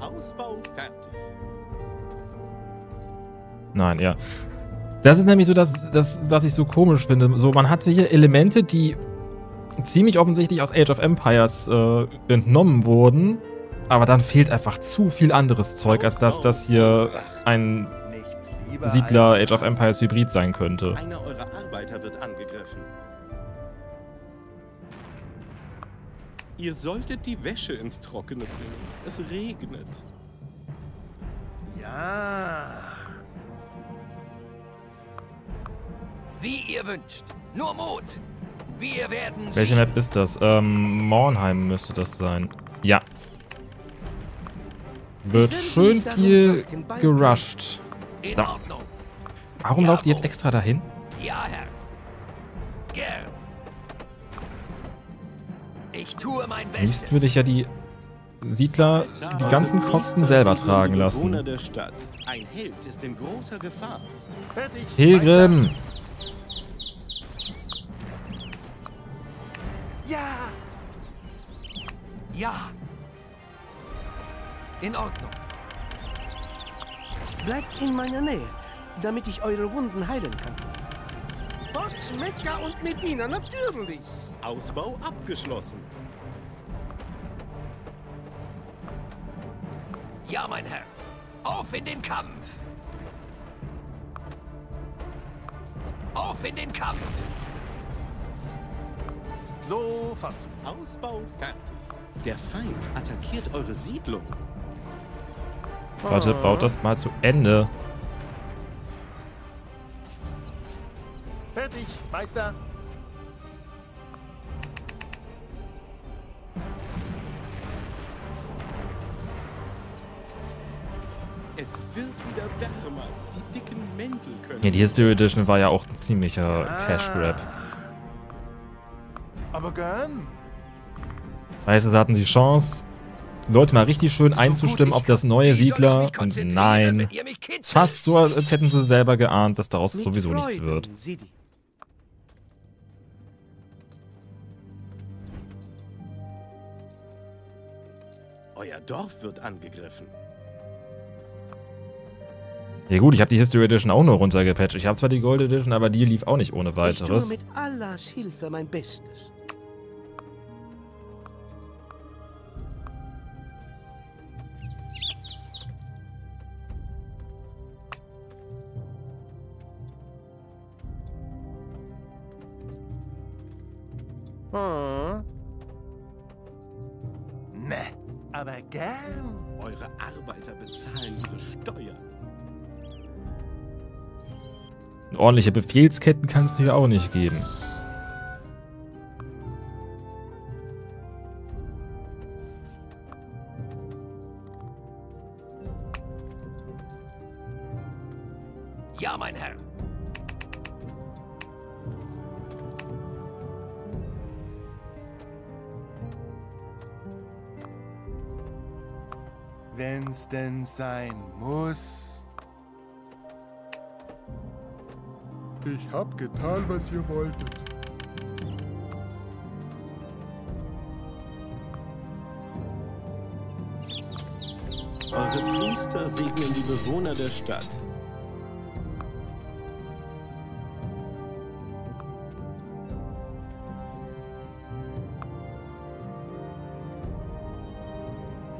Ausbau fertig. Nein, ja. Das ist nämlich so das, was ich so komisch finde. So, man hatte hier Elemente, die ziemlich offensichtlich aus Age of Empires entnommen wurden. Aber dann fehlt einfach zu viel anderes Zeug, als dass das hier ein Siedler Age of Empires Hybrid sein könnte. Einer eurer Arbeiter wird angegriffen. Ihr solltet die Wäsche ins Trockene bringen. Es regnet. Ja. Wie ihr wünscht. Nur Mut. Wir werden. Welche Map ist das? Mornheim müsste das sein. Ja. Wird schön viel gerusht. Da. Warum lauft ihr jetzt extra dahin? Ja, Herr. Gern. Ich tue mein Bestes. Nächstes würde ich ja die Siedler die ganzen Kosten selber tragen lassen. Pilgrim! Ja! Ja! In Ordnung. Bleibt in meiner Nähe, damit ich eure Wunden heilen kann. Bots, Mekka und Medina, natürlich. Ausbau abgeschlossen. Ja, mein Herr. Auf in den Kampf. Auf in den Kampf. Sofort. Ausbau fertig. Der Feind attackiert eure Siedlung. Warte, baut das mal zu Ende. Fertig, Meister. Es wird wieder wärmer. Die dicken Mäntel können... Ja, die History Edition war ja auch ein ziemlicher Cash Grab. Aber gern. Weißt du, da hatten sie Chance. Leute mal richtig schön einzustimmen auf das neue Siedler. Und nein. Fast so, als hätten sie selber geahnt, dass daraus sowieso nichts wird. Euer Dorf wird angegriffen. Ja gut, ich habe die History Edition auch nur runtergepatcht. Ich habe zwar die Gold Edition, aber die lief auch nicht ohne weiteres. Ich tue mit Allahs Hilfe mein Bestes. Hm. Ne, aber gern. Eure Arbeiter bezahlen ihre Steuern. Ordentliche Befehlsketten kannst du hier auch nicht geben. Ja, mein Herr. Wenn's denn sein muss. Ich hab getan, was ihr wolltet. Eure Priester segnen die Bewohner der Stadt.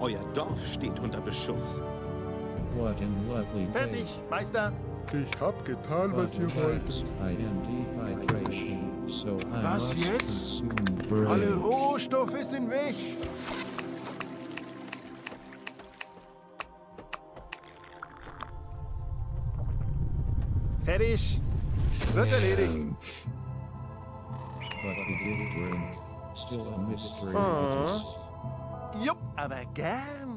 Euer Dorf steht unter Beschuss. What a lovely day. Fertig, Meister. Ich hab getan, was ihr wollt. Was jetzt? Alle Rohstoffe sind weg. Fertig. Wird erledigt. Jupp, aber gern.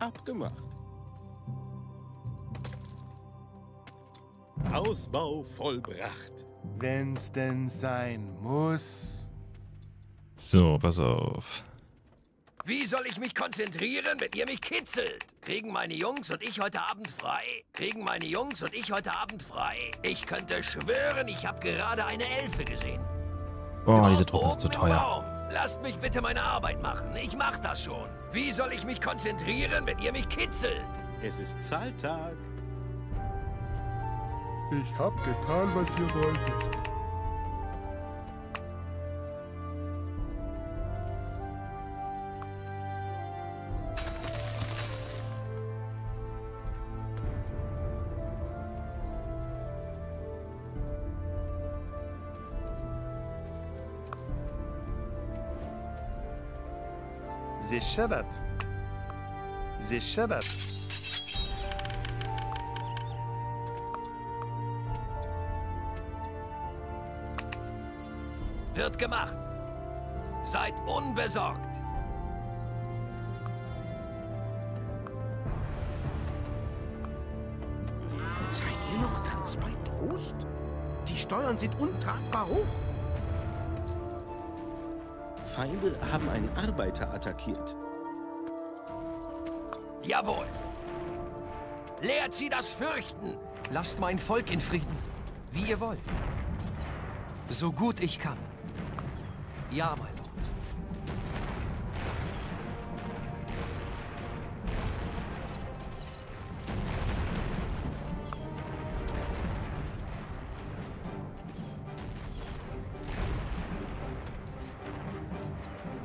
Abgemacht. Ausbau vollbracht. Wenn's denn sein muss. So, pass auf. Wie soll ich mich konzentrieren, wenn ihr mich kitzelt? Kriegen meine Jungs und ich heute Abend frei? Kriegen meine Jungs und ich heute Abend frei? Ich könnte schwören, ich habe gerade eine Elfe gesehen. Boah, diese Truppe ist zu teuer. Lasst mich bitte meine Arbeit machen. Ich mach das schon. Wie soll ich mich konzentrieren, wenn ihr mich kitzelt? Es ist Zahltag. Ich hab getan, was ihr wolltet. Sichert. Sichert. Wird gemacht. Seid unbesorgt. Seid ihr noch ganz bei Trost? Die Steuern sind untragbar hoch. Feinde haben einen Arbeiter attackiert. Jawohl. Lehrt sie das Fürchten. Lasst mein Volk in Frieden. Wie ihr wollt. So gut ich kann. Ja, mein Lord.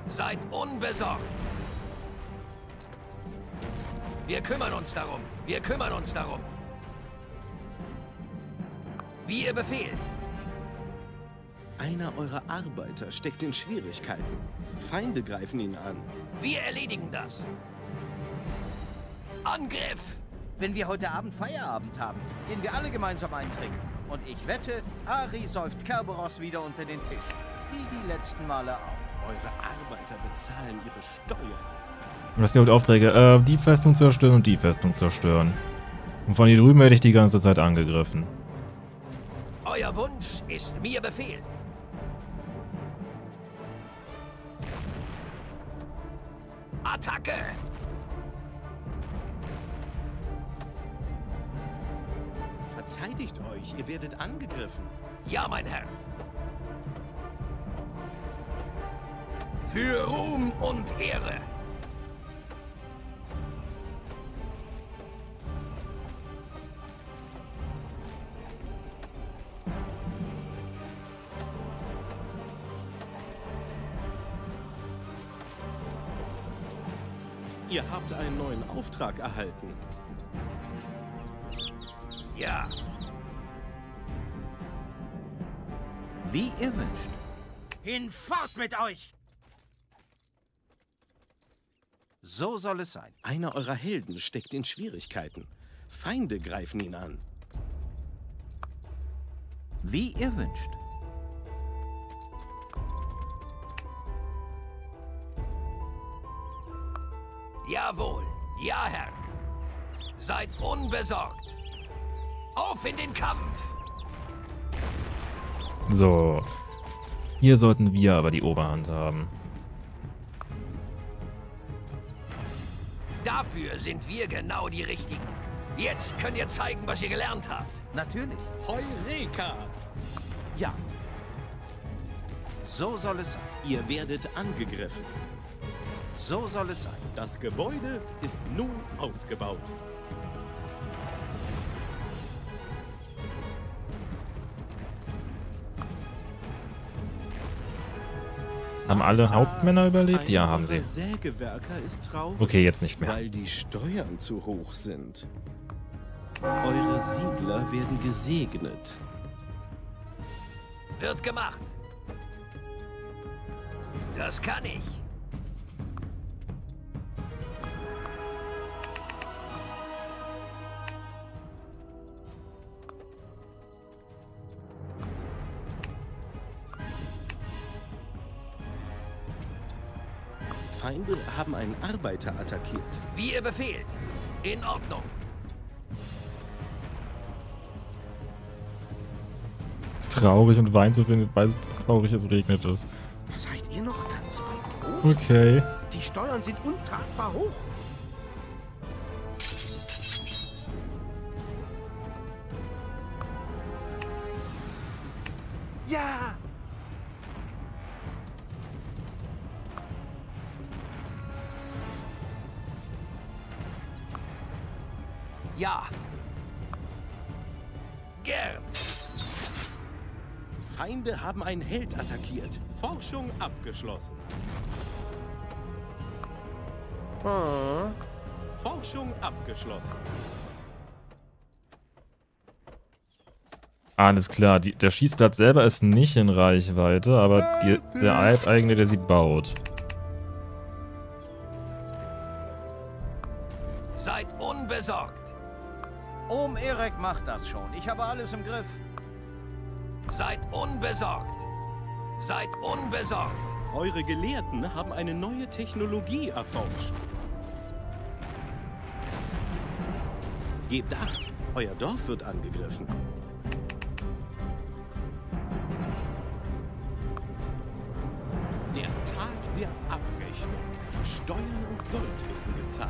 Seid unbesorgt. Wir kümmern uns darum. Wir kümmern uns darum. Wie ihr befehlt. Einer eurer Arbeiter steckt in Schwierigkeiten. Feinde greifen ihn an. Wir erledigen das. Angriff! Wenn wir heute Abend Feierabend haben, gehen wir alle gemeinsam einen trinken. Und ich wette, Ari säuft Kerberos wieder unter den Tisch. Wie die letzten Male auch. Eure Arbeiter bezahlen ihre Steuern. Was sind die Aufträge? Die Festung zerstören und die Festung zerstören. Und von hier drüben werde ich die ganze Zeit angegriffen. Euer Wunsch ist mir Befehl. Attacke! Verteidigt euch, ihr werdet angegriffen. Ja, mein Herr. Für Ruhm und Ehre. Ihr habt einen neuen Auftrag erhalten. Ja. Wie ihr wünscht. Hinfort mit euch! So soll es sein. Einer eurer Helden steckt in Schwierigkeiten. Feinde greifen ihn an. Wie ihr wünscht. Jawohl, ja, Herr. Seid unbesorgt. Auf in den Kampf! So. Hier sollten wir aber die Oberhand haben. Dafür sind wir genau die Richtigen. Jetzt könnt ihr zeigen, was ihr gelernt habt. Natürlich. Heureka! Ja. So soll es sein. Ihr werdet angegriffen. So soll es sein. Das Gebäude ist nun ausgebaut. Haben alle Hauptmänner überlebt? Ja, haben sie. Okay, jetzt nicht mehr. Weil die Steuern zu hoch sind. Eure Siedler werden gesegnet. Wird gemacht. Das kann ich. Feinde haben einen Arbeiter attackiert. Wie ihr befehlt. In Ordnung. Ist traurig und weint so viel, weil es traurig es regnet ist. Seid ihr noch ganz weit hoch? Okay. Die Steuern sind untragbar hoch. Ja! Ja. Gern. Feinde haben einen Held attackiert. Forschung abgeschlossen. Ah. Forschung abgeschlossen. Alles klar, der Schießplatz selber ist nicht in Reichweite, aber der Alpeigene, der sie baut. Seid unbesorgt. Ohm Erek macht das schon. Ich habe alles im Griff. Seid unbesorgt. Seid unbesorgt. Eure Gelehrten haben eine neue Technologie erforscht. Gebt acht. Euer Dorf wird angegriffen. Der Tag der Abrechnung. Steuern und Sold werden gezahlt.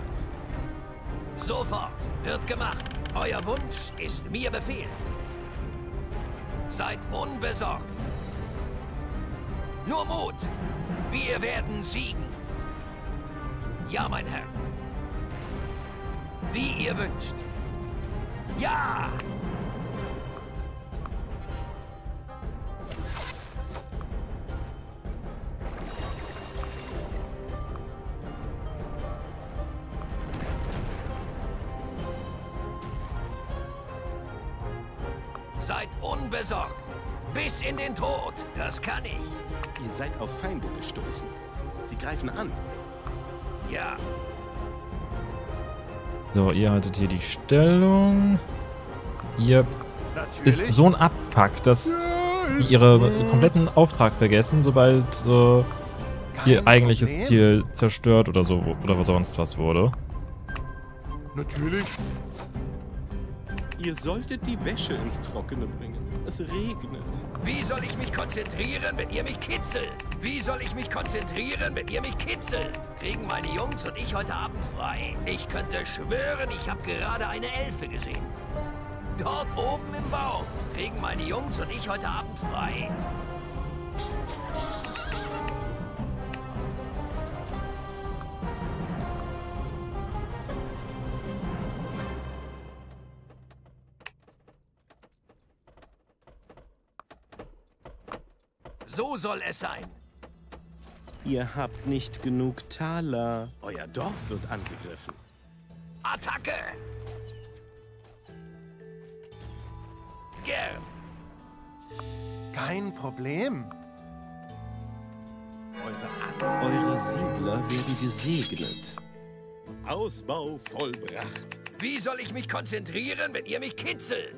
Sofort wird gemacht. Euer Wunsch ist mir Befehl. Seid unbesorgt. Nur Mut. Wir werden siegen. Ja, mein Herr. Wie ihr wünscht. Ja! Seid unbesorgt. Bis in den Tod. Das kann ich. Ihr seid auf Feinde gestoßen. Sie greifen an. Ja. So, ihr haltet hier die Stellung. Ihr... Das ist so ein Abpack, dass die ihren kompletten Auftrag vergessen, sobald ihr eigentliches Ziel zerstört oder so oder sonst was wurde. Natürlich. Ihr solltet die Wäsche ins Trockene bringen. Es regnet. Wie soll ich mich konzentrieren, wenn ihr mich kitzelt? Wie soll ich mich konzentrieren, wenn ihr mich kitzelt? Kriegen meine Jungs und ich heute Abend frei? Ich könnte schwören, ich habe gerade eine Elfe gesehen. Dort oben im Baum. Kriegen meine Jungs und ich heute Abend frei? So soll es sein. Ihr habt nicht genug Taler. Euer Dorf wird angegriffen. Attacke! Gern. Kein Problem. Eure Siedler werden gesegnet. Ausbau vollbracht. Wie soll ich mich konzentrieren, wenn ihr mich kitzelt?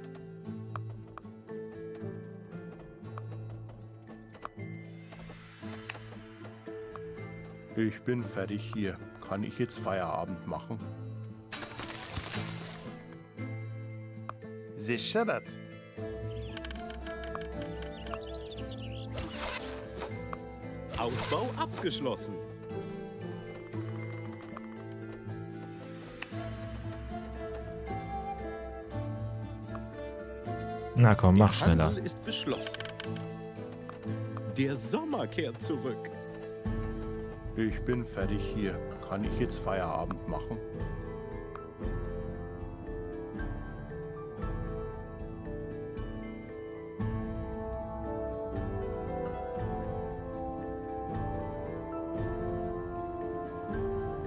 Ich bin fertig hier. Kann ich jetzt Feierabend machen? Sie schippert. Ausbau abgeschlossen. Na komm, mach schneller. Der Handel ist beschlossen. Der Sommer kehrt zurück. Ich bin fertig hier. Kann ich jetzt Feierabend machen?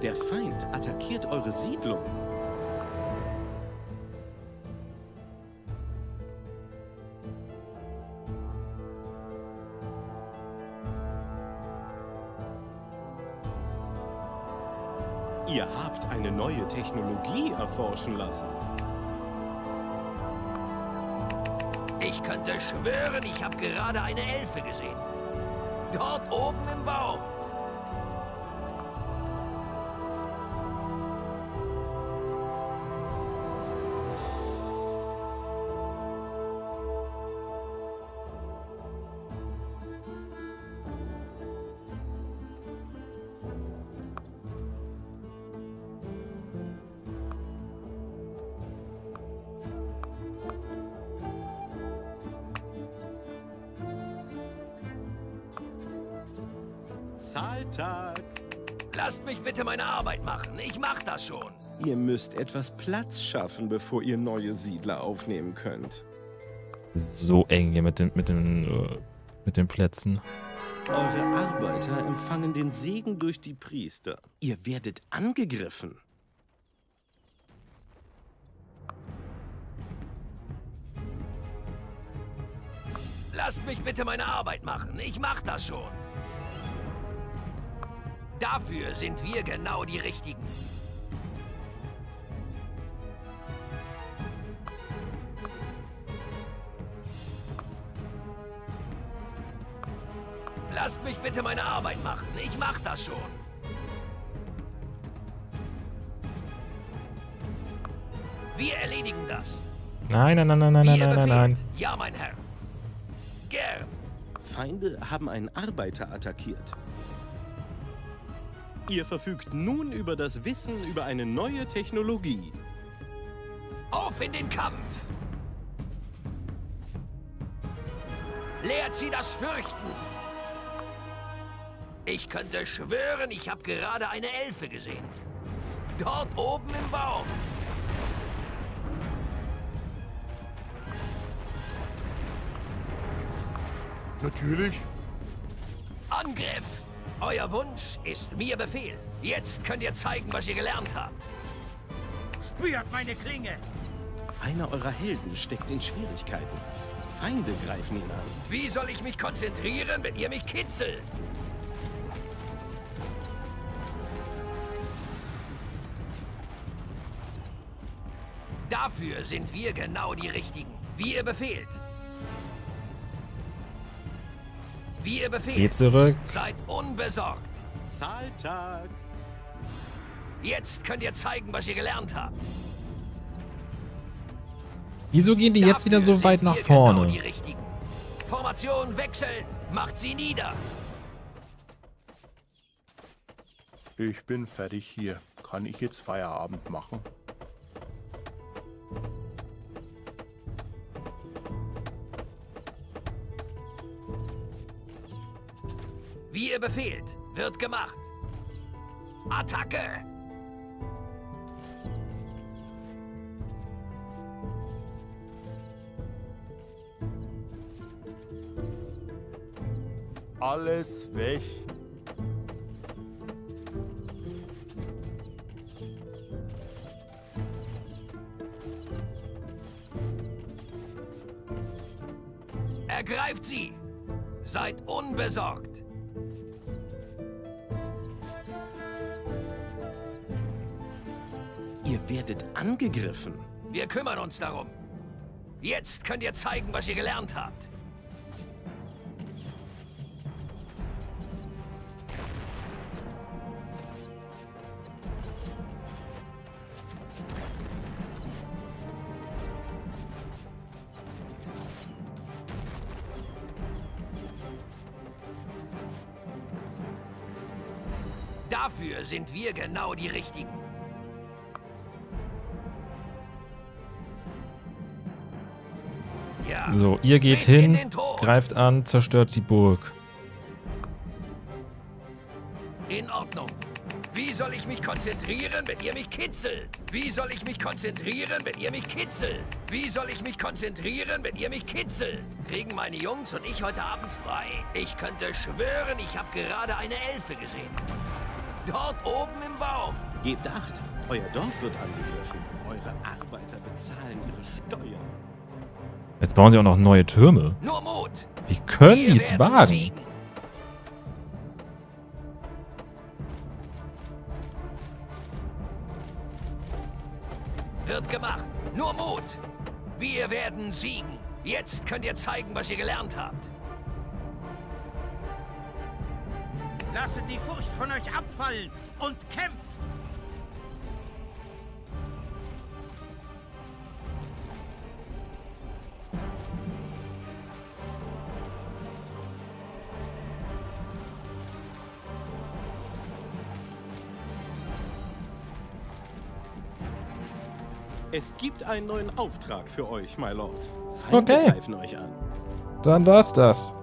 Der Feind attackiert eure Siedlung. Ihr habt eine neue Technologie erforschen lassen. Ich könnte schwören, ich habe gerade eine Elfe gesehen. Dort oben im Baum. Zahltag. Lasst mich bitte meine Arbeit machen. Ich mach das schon. Ihr müsst etwas Platz schaffen, bevor ihr neue Siedler aufnehmen könnt. So eng hier mit den Plätzen. Eure Arbeiter empfangen den Segen durch die Priester. Ihr werdet angegriffen. Lasst mich bitte meine Arbeit machen. Ich mach das schon. Dafür sind wir genau die Richtigen. Lasst mich bitte meine Arbeit machen. Ich mach das schon. Wir erledigen das. Nein, nein, nein, nein, nein, nein, nein, nein. Ja, mein Herr. Gern. Feinde haben einen Arbeiter attackiert. Ihr verfügt nun über das Wissen über eine neue Technologie. Auf in den Kampf! Lehrt sie das Fürchten! Ich könnte schwören, ich habe gerade eine Elfe gesehen. Dort oben im Baum. Natürlich. Angriff! Euer Wunsch ist mir Befehl. Jetzt könnt ihr zeigen, was ihr gelernt habt. Spürt meine Klinge! Einer eurer Helden steckt in Schwierigkeiten. Feinde greifen ihn an. Wie soll ich mich konzentrieren, wenn ihr mich kitzelt? Dafür sind wir genau die Richtigen. Wie ihr befehlt. Wie ihr befehlt. Geht zurück. Seid unbesorgt. Zahltag. Jetzt könnt ihr zeigen, was ihr gelernt habt. Wieso gehen die Dafür jetzt wieder so weit nach vorne? Genau die Richtigen. Formation wechseln. Macht sie nieder. Ich bin fertig hier. Kann ich jetzt Feierabend machen? Wie ihr befehlt, wird gemacht. Attacke! Alles weg. Ergreift sie! Seid unbesorgt! Ihr werdet angegriffen. Wir kümmern uns darum. Jetzt könnt ihr zeigen, was ihr gelernt habt. Dafür sind wir genau die Richtigen. Ja, so, ihr geht hin, greift an, zerstört die Burg. In Ordnung. Wie soll ich mich konzentrieren, wenn ihr mich kitzelt? Wie soll ich mich konzentrieren, wenn ihr mich kitzelt? Wie soll ich mich konzentrieren, wenn ihr mich kitzelt? Kriegen meine Jungs und ich heute Abend frei? Ich könnte schwören, ich habe gerade eine Elfe gesehen. Dort oben im Baum. Gebt acht, euer Dorf wird angegriffen. Eure Arbeiter bezahlen ihre Steuern. Jetzt bauen sie auch noch neue Türme. Nur Mut. Wie können die es wagen? Siegen. Wird gemacht. Nur Mut. Wir werden siegen. Jetzt könnt ihr zeigen, was ihr gelernt habt. Lasset die Furcht von euch abfallen und kämpft! Es gibt einen neuen Auftrag für euch, my Lord. Feinde greifen euch an. Dann war's das.